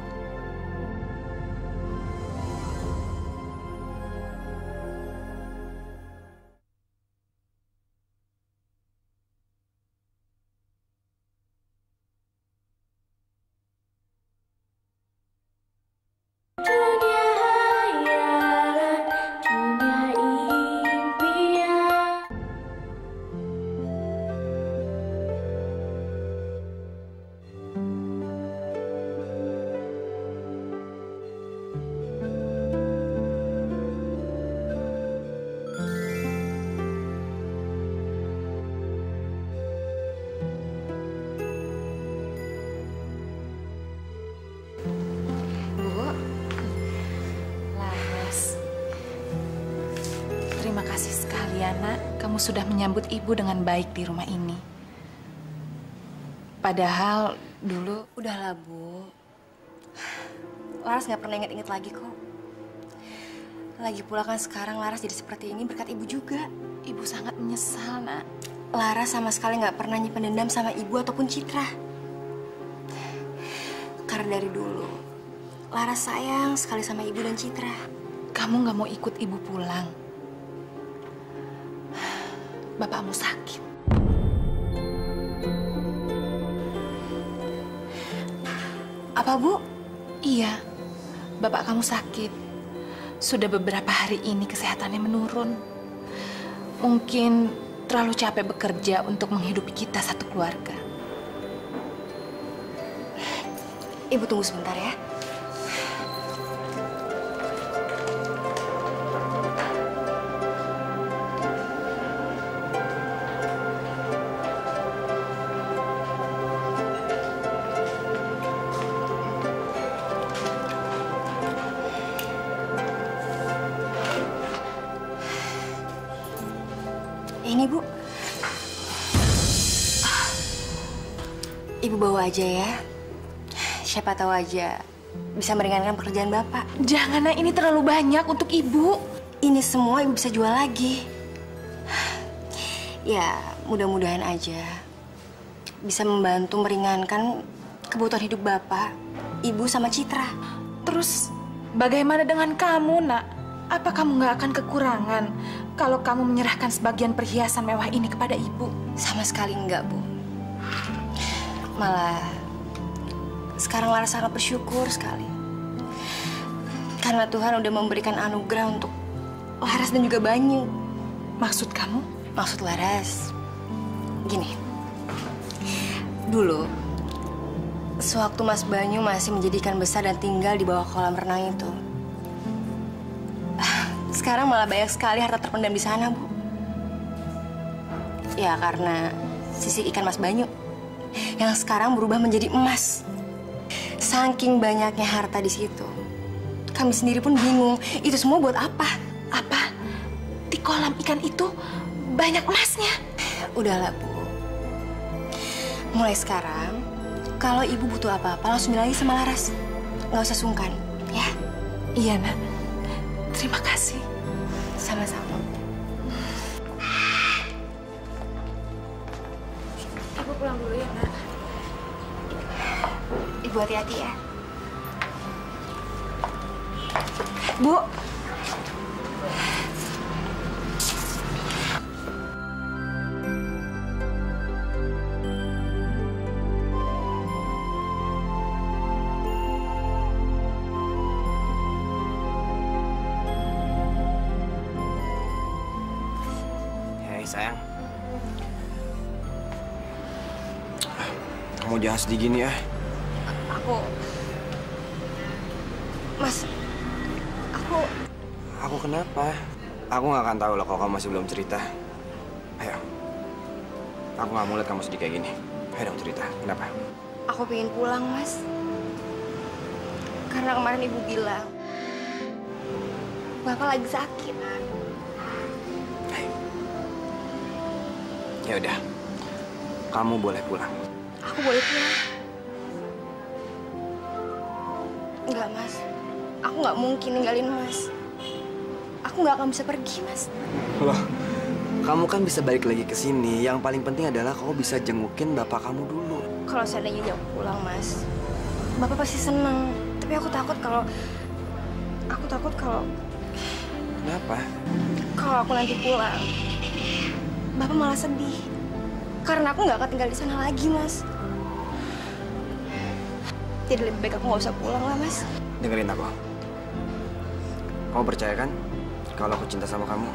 Terima kasih sekali ya, Nak. Kamu sudah menyambut Ibu dengan baik di rumah ini. Padahal dulu... Udahlah, Bu. Laras nggak pernah inget-inget lagi kok. Lagi pula kan sekarang Laras jadi seperti ini berkat ibu juga. Ibu sangat menyesal, Nak. Laras sama sekali nggak pernah nyimpen dendam sama ibu ataupun Citra. Karena dari dulu, Laras sayang sekali sama ibu dan Citra. Kamu nggak mau ikut ibu pulang. Bapakmu sakit. Apa, Bu? Iya, bapak kamu sakit. Sudah beberapa hari ini kesehatannya menurun. Mungkin terlalu capek bekerja untuk menghidupi kita satu keluarga. Ibu tunggu sebentar ya. Aja ya, siapa tahu aja bisa meringankan pekerjaan bapak. Jangan, Nak, ini terlalu banyak untuk ibu. Ini semua ibu bisa jual lagi. Ya mudah-mudahan aja bisa membantu meringankan kebutuhan hidup bapak, ibu sama Citra. Terus bagaimana dengan kamu, Nak? Apa kamu nggak akan kekurangan kalau kamu menyerahkan sebagian perhiasan mewah ini kepada ibu? Sama sekali enggak, Bu. Malah sekarang Laras sangat bersyukur sekali. Karena Tuhan udah memberikan anugerah untuk Laras dan juga Banyu. Maksud kamu? Maksud Laras gini. Dulu sewaktu Mas Banyu masih menjadikan besar dan tinggal di bawah kolam renang itu. Sekarang malah banyak sekali harta terpendam di sana, Bu. Ya karena sisik ikan Mas Banyu yang sekarang berubah menjadi emas. Saking banyaknya harta di situ, kami sendiri pun bingung, itu semua buat apa? Apa? Di kolam ikan itu banyak emasnya. Udahlah, Bu. Mulai sekarang, kalau ibu butuh apa-apa, langsung bilang sama Laras. Nggak usah sungkan, ya? Iya, Nak. Terima kasih. Sama-sama. Aku pulang dulu ya, Nak. Ibu hati-hati ya. Bu. Hei, sayang. Kamu jangan sedih gini ya. Aku, Mas, aku... Aku kenapa? Aku nggak akan tahu lah kalau kamu masih belum cerita. Ayo, aku nggak mau lihat kamu sedih kayak gini. Ayo dong cerita, kenapa? Aku pengen pulang, Mas. Karena kemarin ibu bilang, bapak lagi sakit. Hey. Ya udah, kamu boleh pulang. Aku boleh pulang. Enggak, Mas. Aku nggak mungkin ninggalin Mas. Aku nggak akan bisa pergi, Mas. Loh, kamu kan bisa balik lagi ke sini. Yang paling penting adalah kamu bisa jengukin bapak kamu dulu. Kalau seandainya aku pulang, Mas, bapak pasti seneng. Tapi aku takut kalau... Aku takut kalau... Kenapa? Kalau aku nanti pulang, bapak malah sedih. Karena aku nggak akan tinggal di sana lagi, Mas. Jadi lebih baik aku nggak usah pulang lah, Mas. Dengerin aku. Kamu percaya kan kalau aku cinta sama kamu?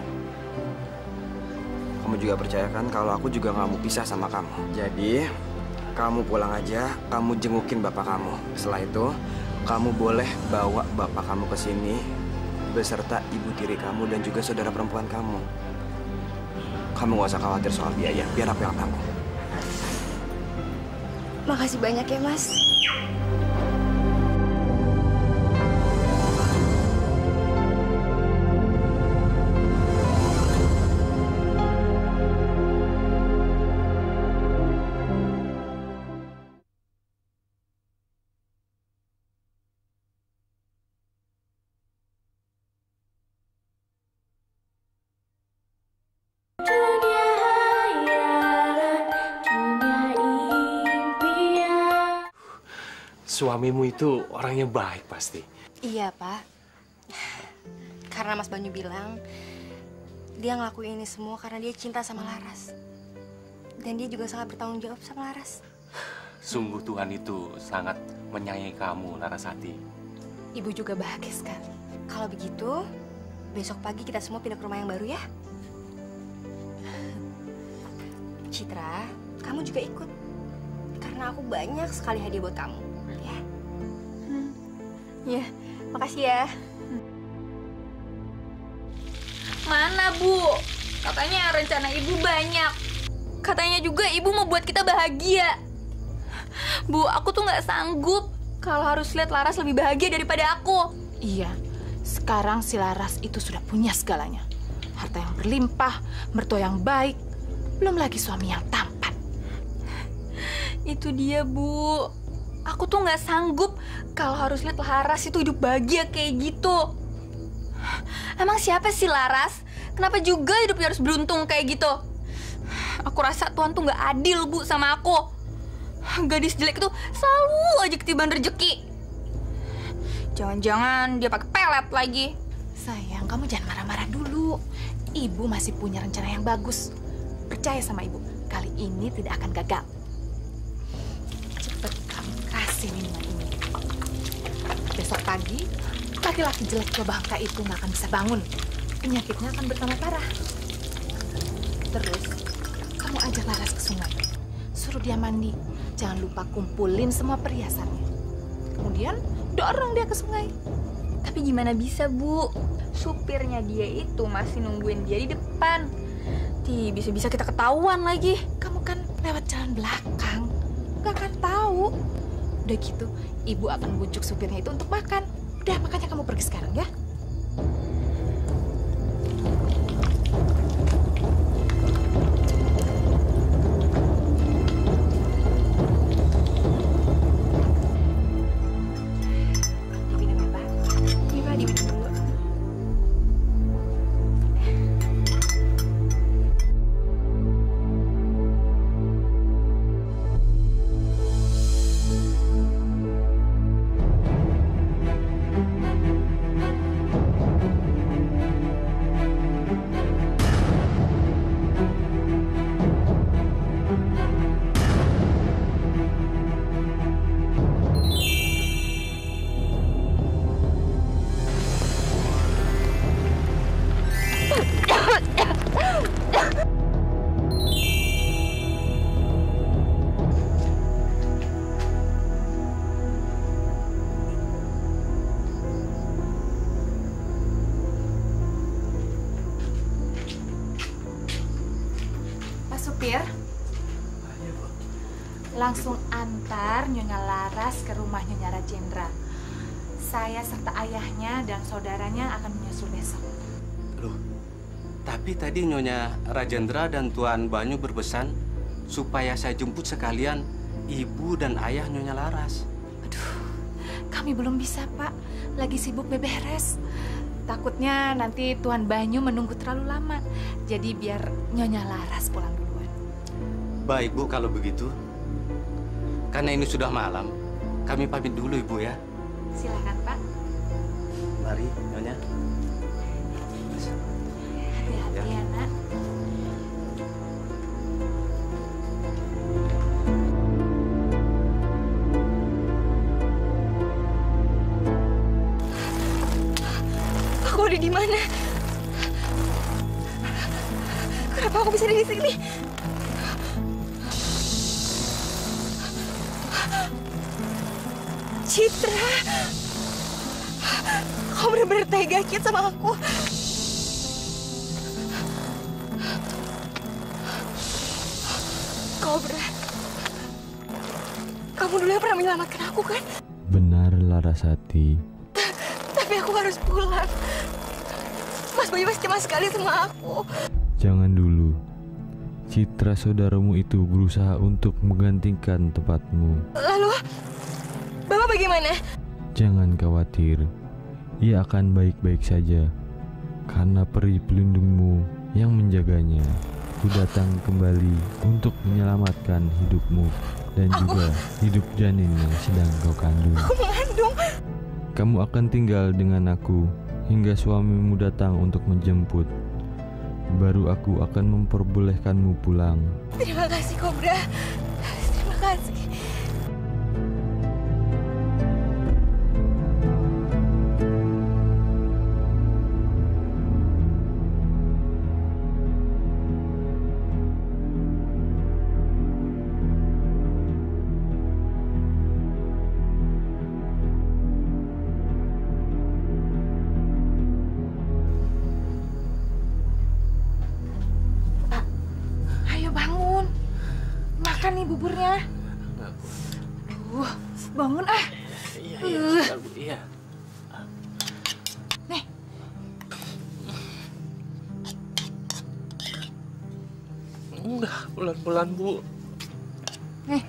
Kamu juga percaya kan kalau aku juga nggak mau pisah sama kamu? Jadi, kamu pulang aja, kamu jengukin bapak kamu. Setelah itu, kamu boleh bawa bapak kamu ke sini beserta ibu tiri kamu dan juga saudara perempuan kamu. Kamu nggak usah khawatir soal biaya, biar aku yang tanggung. Makasih banyak ya, Mas. Suamimu itu orangnya baik pasti. Iya, Pak. Karena Mas Banyu bilang, dia ngelakuin ini semua karena dia cinta sama Laras. Dan dia juga sangat bertanggung jawab sama Laras. Sungguh Tuhan itu sangat menyayangi kamu, Larasati. Ibu juga bahagia sekali. Kalau begitu, besok pagi kita semua pindah ke rumah yang baru ya. Citra, kamu juga ikut. Karena aku banyak sekali hadiah buat kamu. Ya, hmm. ya, makasih ya. Mana, Bu? Katanya rencana ibu banyak. Katanya juga ibu mau buat kita bahagia. Bu, aku tuh nggak sanggup kalau harus lihat Laras lebih bahagia daripada aku. Iya, sekarang si Laras itu sudah punya segalanya. Harta yang berlimpah, mertua yang baik, belum lagi suami yang tampan. Itu dia, Bu. Aku tuh nggak sanggup kalau harus lihat Laras itu hidup bahagia kayak gitu. Emang siapa sih Laras? Kenapa juga hidupnya harus beruntung kayak gitu? Aku rasa Tuhan tuh nggak adil, Bu, sama aku. Gadis jelek itu selalu aja ketiban rezeki. Jangan-jangan dia pakai pelet lagi. Sayang, kamu jangan marah-marah dulu. Ibu masih punya rencana yang bagus. Percaya sama ibu, kali ini tidak akan gagal. Cepet kamu kasih minuman ini. Besok pagi, laki-laki jelek bangka itu nggak akan bisa bangun. Penyakitnya akan bertambah parah. Terus, kamu ajak Laras ke sungai. Suruh dia mandi. Jangan lupa kumpulin semua perhiasannya. Kemudian, dorong dia ke sungai. Tapi gimana bisa, Bu? Supirnya dia itu masih nungguin dia di depan. Ti, bisa-bisa kita ketahuan lagi. Kamu kan lewat jalan belakang. Nggak akan tahu. Udah gitu, ibu akan bujuk supirnya itu untuk makan. Udah, makanya kamu pergi sekarang ya. Langsung antar Nyonya Laras ke rumah Nyonya Rajendra. Saya serta ayahnya dan saudaranya akan menyusul besok. Loh, tapi tadi Nyonya Rajendra dan Tuan Banyu berpesan supaya saya jemput sekalian ibu dan ayah Nyonya Laras. Aduh, kami belum bisa, Pak. Lagi sibuk beberes. Takutnya nanti Tuan Banyu menunggu terlalu lama. Jadi biar Nyonya Laras pulang duluan. Baik, Bu, kalau begitu. Karena ini sudah malam, kami pamit dulu, Ibu, ya. Silakan, Pak. Mari, Nyonya. Hati-hati ya, ya, Nak. Aku udah di mana? Kenapa aku bisa ada di sini? Citra, kau benar-benar tega kit sama aku. Kobra, kamu dulu yang pernah menyelamatkan aku, kan? Benar, Larasati. Tapi aku harus pulang. Mas Bayu masih cemas sekali sama aku. Jangan dulu. Citra saudaramu itu berusaha untuk menggantikan tempatmu. Lalu? Bapak bagaimana? Jangan khawatir, ia akan baik-baik saja, karena peri pelindungmu yang menjaganya. Ku datang kembali untuk menyelamatkan hidupmu. dan juga hidup janin yang sedang kau kandung. Kamu akan tinggal dengan aku hingga suamimu datang untuk menjemput. Baru aku akan memperbolehkanmu pulang. Terima kasih, Kobra. Terima kasih. Buburnya. Aduh, bangun ah. Iya, iya, uh. Sebentar, Bu. Iya. Nih. Udah, pelan-pelan, Bu. Nih.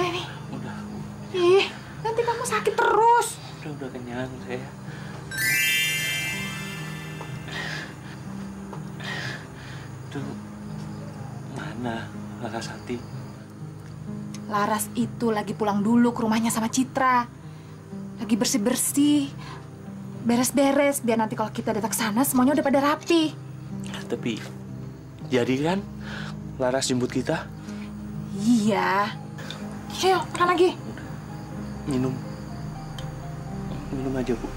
Nih, nih. Udah. Ih, nanti kamu sakit terus. Udah, udah kenyang saya. Mana Larasati? Laras itu lagi pulang dulu ke rumahnya sama Citra. Lagi bersih-bersih, beres-beres, biar nanti kalau kita datang ke sana semuanya udah pada rapi. Tapi jadi kan Laras jemput kita? Iya. Ayo, makan lagi. Minum. Minum aja, Bu.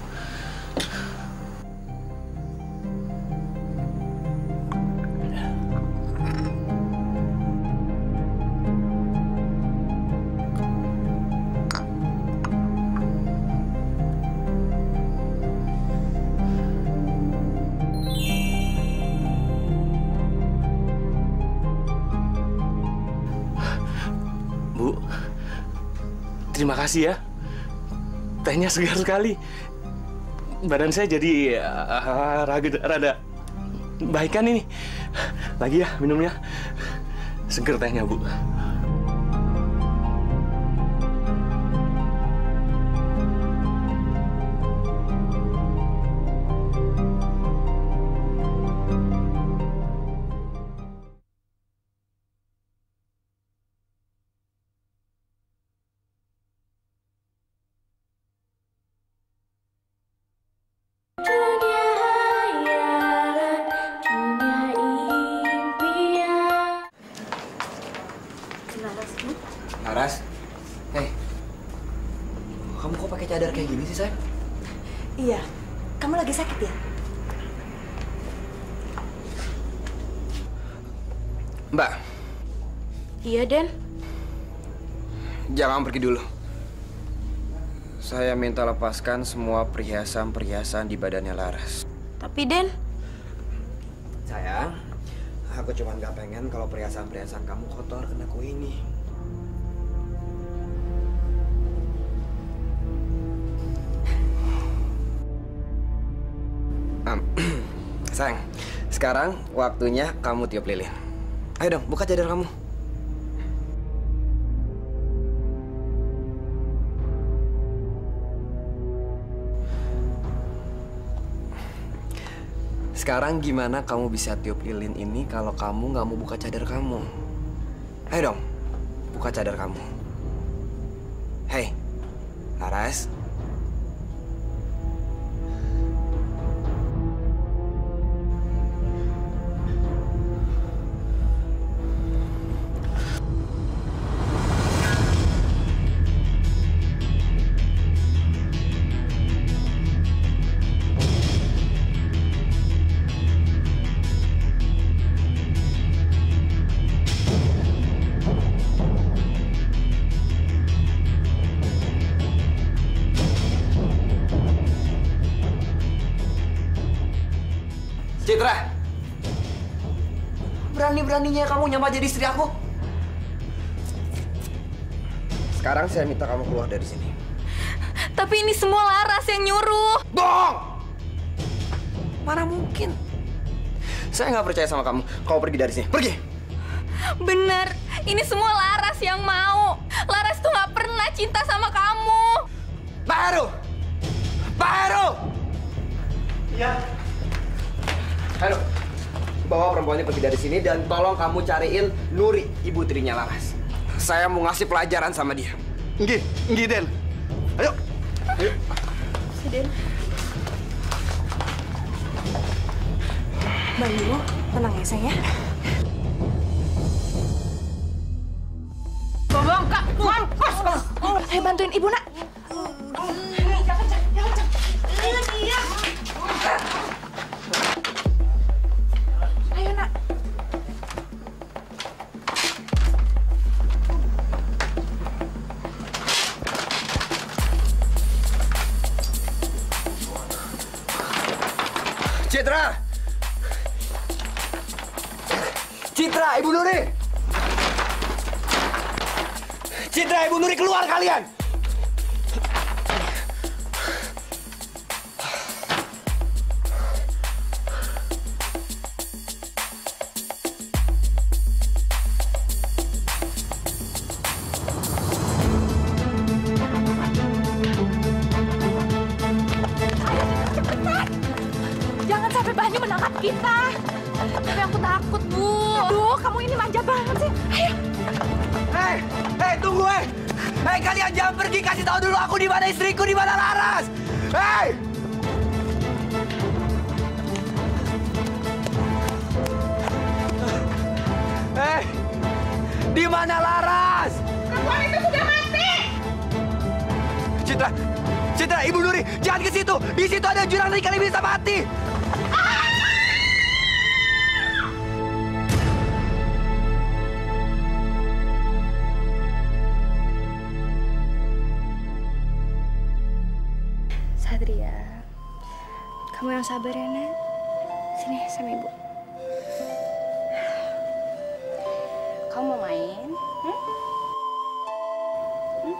Terima kasih ya, tehnya segar sekali. Badan saya jadi uh, raga, rada baikan ini. Lagi ya minumnya, segar tehnya, Bu. Laras, hei, kamu kok pakai cadar kayak gini sih, sayang? Iya, kamu lagi sakit ya? Mbak. Iya, Den. Jangan pergi dulu. Saya minta lepaskan semua perhiasan-perhiasan di badannya Laras. Tapi, Den. Sayang, aku cuma nggak pengen kalau perhiasan-perhiasan kamu kotor kena kue ini. Sayang, sekarang waktunya kamu tiup lilin. Ayo dong, buka cadar kamu. Sekarang gimana kamu bisa tiup lilin ini kalau kamu nggak mau buka cadar kamu? Ayo dong, buka cadar kamu. Hei, Laras. Citra, berani-beraninya kamu nyamar jadi istri aku. Sekarang saya minta kamu keluar dari sini. Tapi ini semua Laras yang nyuruh. Bohong! Mana mungkin? Saya nggak percaya sama kamu. Kau pergi dari sini. Pergi! Bener, ini semua Laras yang mau. Laras tuh nggak pernah cinta sama kamu. Pak Heru! Pak Heru! Iya? Halo, Bu. bawa perempuannya pergi dari sini dan tolong kamu cariin Nuri, ibu tirinya Laras. Saya mau ngasih pelajaran sama dia. Nggih, nggih, Den. Ayo. Ayo. Si Den. Banyu, tenang ya sayang ya. Tolong Kak, mampus kamu. Saya bantuin Ibu, Nak. Jangan, jangan, jangan. Diam. Ayo, Nak. Citra! Citra, Ibu Nuri! Citra, Ibu Nuri, keluar kalian! Satria, kamu yang sabar ya, Nak. Sini sama Ibu. Kamu mau main? Hmm? Hmm?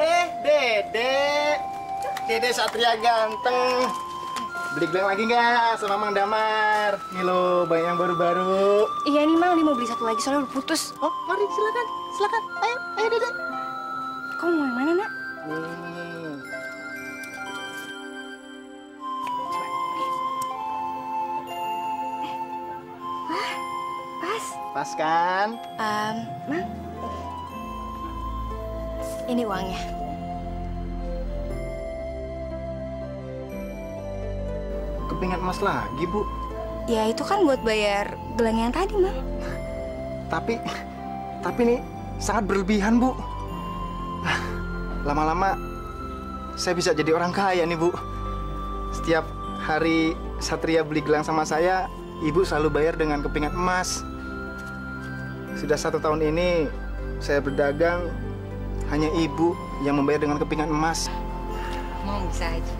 Eh, Dede. Dede Satria ganteng. Beli gelang lagi nggak sama Mang Damar? Nih lo, banyak yang baru-baru. Iya nih, Mang. Dia mau beli satu lagi, soalnya udah putus. Oh, mari. Silakan. Silakan. Ayo, ayo, Dede. Kamu mau yang mana, Nak? Hmm. Pas kan? Um, Ma? Ini uangnya. Kepingan emas lagi, Bu. Ya, itu kan buat bayar gelang yang tadi, Ma. Tapi, tapi nih sangat berlebihan, Bu. Lama-lama saya bisa jadi orang kaya nih, Bu. Setiap hari Satria beli gelang sama saya, Ibu selalu bayar dengan kepingan emas. Sudah satu tahun ini, saya berdagang, hanya Ibu yang membayar dengan kepingan emas. Ngomong saja.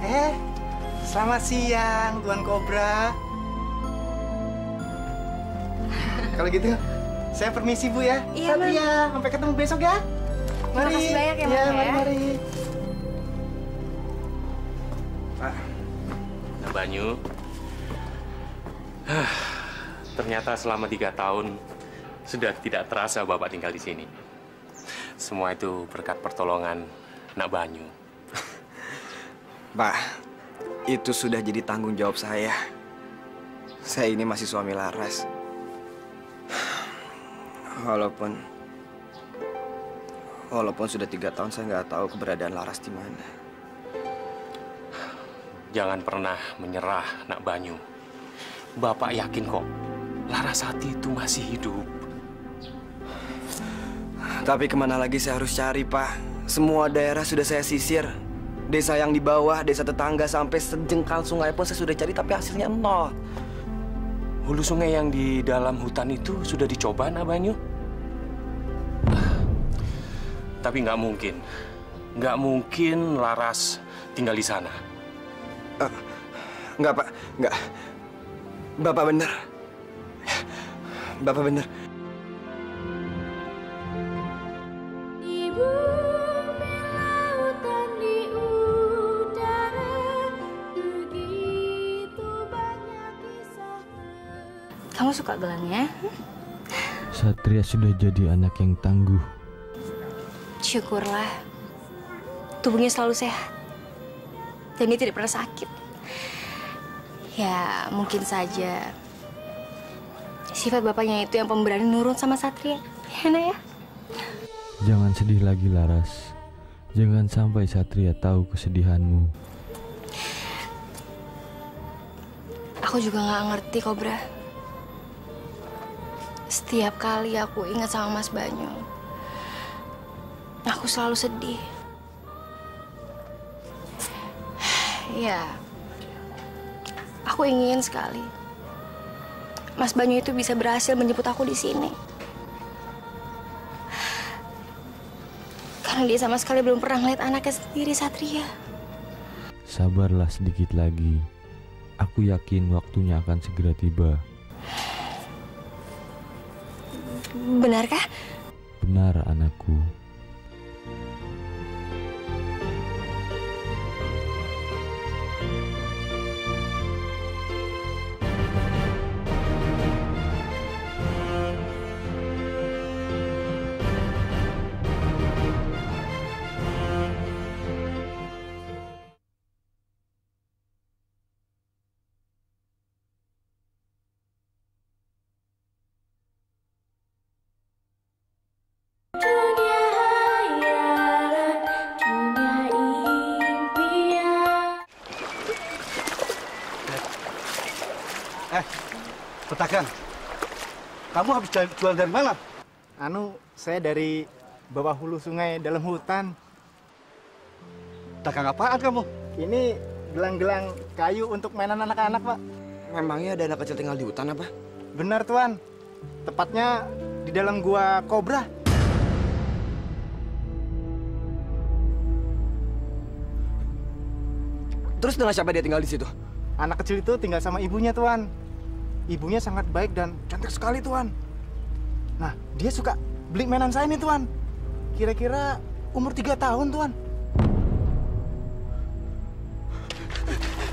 Eh, selamat siang, Tuan Kobra. Kalau gitu, saya permisi, Bu, ya. Iya, Satria, ya. Sampai ketemu besok, ya. Mari. Terima kasih banyak, ya, ya, mari, ya. Mari. Pak. Nah, Banyu. Ternyata selama tiga tahun sudah tidak terasa Bapak tinggal di sini. Semua itu berkat pertolongan Nak Banyu. Pak, itu sudah jadi tanggung jawab saya. Saya ini masih suami Laras. Walaupun, walaupun sudah tiga tahun saya nggak tahu keberadaan Laras di mana. Jangan pernah menyerah, Nak Banyu. Bapak yakin kok. Larasati itu masih hidup. Tapi kemana lagi saya harus cari, Pak? Semua daerah sudah saya sisir. Desa yang di bawah, desa tetangga, sampai sejengkal sungai pun saya sudah cari, tapi hasilnya nol. Hulu sungai yang di dalam hutan itu sudah dicoba, Nak Banyu? Tapi nggak mungkin. Nggak mungkin Laras tinggal di sana. Uh, nggak, Pak. Nggak. Bapak benar. Bapak benar. Ibu melautan di udara, begitu banyak kisahnya. Kamu suka gelangnya? Satria sudah jadi anak yang tangguh. Syukurlah. Tubuhnya selalu sehat. Dan dia tidak pernah sakit. Ya, mungkin saja sifat bapaknya itu yang pemberani nurun sama Satria. Ya, nah ya. Jangan sedih lagi, Laras. Jangan sampai Satria tahu kesedihanmu. Aku juga nggak ngerti, Kobra. Setiap kali aku ingat sama Mas Banyu, aku selalu sedih. Ya, aku ingin sekali Mas Banyu itu bisa berhasil menjemput aku di sini. Karena dia sama sekali belum pernah ngeliat anaknya sendiri, Satria. Sabarlah sedikit lagi. Aku yakin waktunya akan segera tiba. Benarkah? Benar, anakku. Pedagang, kamu habis jual dari mana? Anu, saya dari bawah hulu sungai dalam hutan. Dagang apaan kamu? Ini gelang-gelang kayu untuk mainan anak-anak, Pak. Memangnya ada anak kecil tinggal di hutan apa? Benar, Tuan. Tepatnya di dalam gua Kobra. Terus dengan siapa dia tinggal di situ? Anak kecil itu tinggal sama ibunya, Tuan. Ibunya sangat baik dan cantik sekali, Tuan. Nah, dia suka beli mainan saya nih, Tuan. Kira-kira umur tiga tahun, Tuan.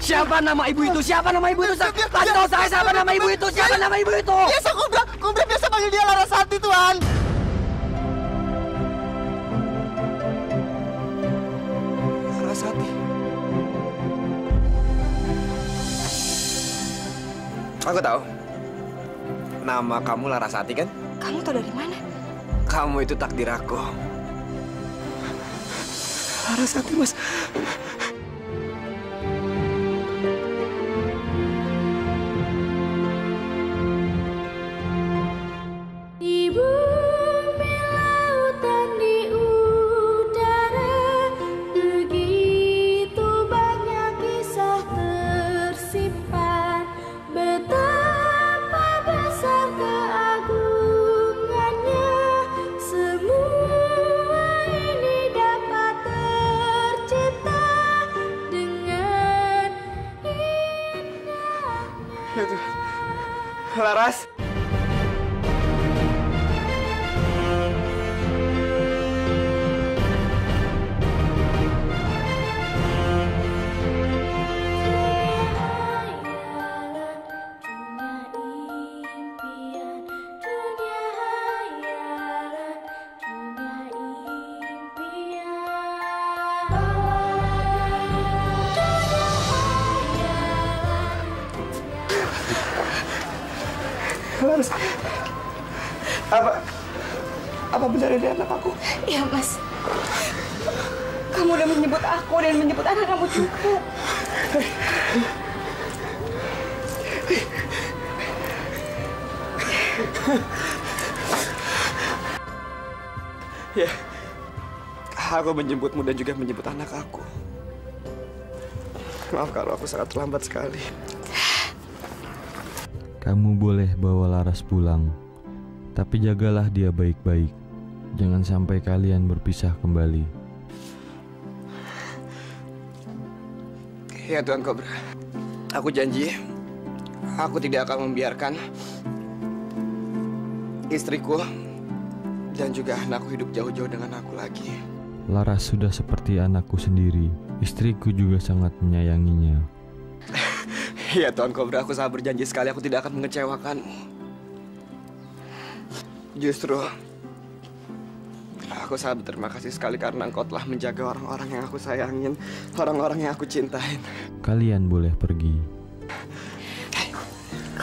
Siapa nama ibu itu? Siapa nama ibu itu? Kasih tahu saya siapa nama ibu itu? Siapa nama ibu itu? Biasa Kobra, Kobra biasa panggil dia Larasati, Tuan. Larasati. Aku tahu. Nama kamu Larasati, kan? Kamu tahu dari mana? Kamu itu takdir aku. Larasati, Mas. Laras. Laras, apa, apa benar ini anak aku? Iya, Mas. Kamu udah menyebut aku dan menyebut anak kamu juga. Ya, aku menjemputmu dan juga menyebut anak aku. Maaf kalau aku sangat terlambat sekali. Kamu boleh bawa Laras pulang, tapi jagalah dia baik-baik. Jangan sampai kalian berpisah kembali. Ya, Tuan Kobra. Aku janji, aku tidak akan membiarkan istriku dan juga anakku hidup jauh-jauh dengan aku lagi. Laras sudah seperti anakku sendiri. Istriku juga sangat menyayanginya. Iya, Tuan Kobra, aku sangat berjanji sekali aku tidak akan mengecewakanmu. Justru, aku sangat berterima kasih sekali karena engkau telah menjaga orang-orang yang aku sayangin, orang-orang yang aku cintain. Kalian boleh pergi.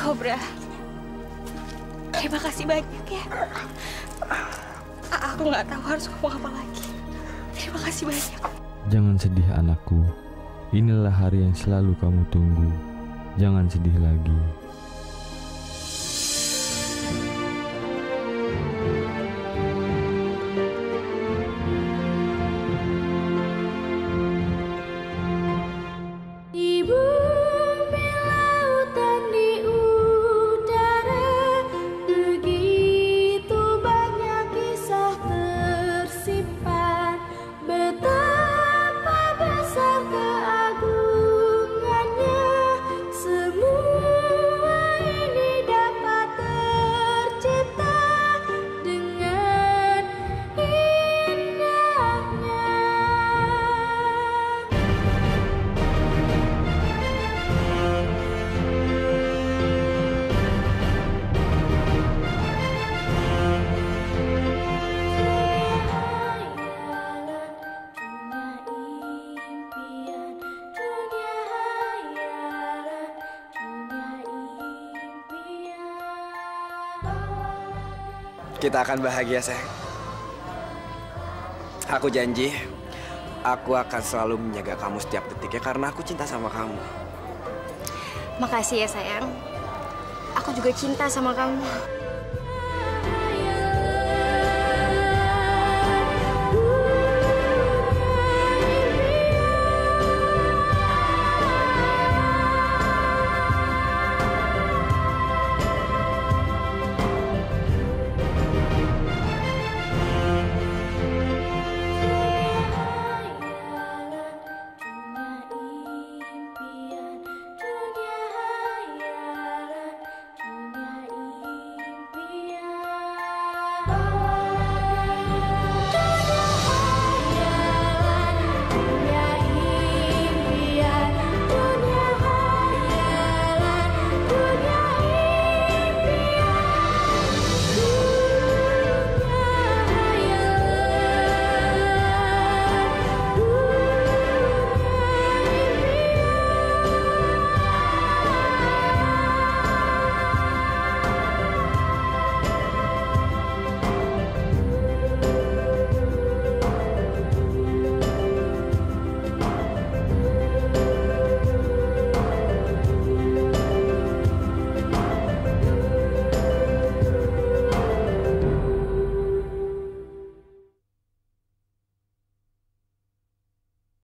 Kobra, terima kasih banyak ya. Aku nggak tahu harus ngomong apa lagi. Terima kasih banyak. Jangan sedih anakku. Inilah hari yang selalu kamu tunggu. Jangan sedih lagi. Kita akan bahagia, sayang. Aku janji, aku akan selalu menjaga kamu setiap detiknya karena aku cinta sama kamu. Makasih ya, sayang. Aku juga cinta sama kamu.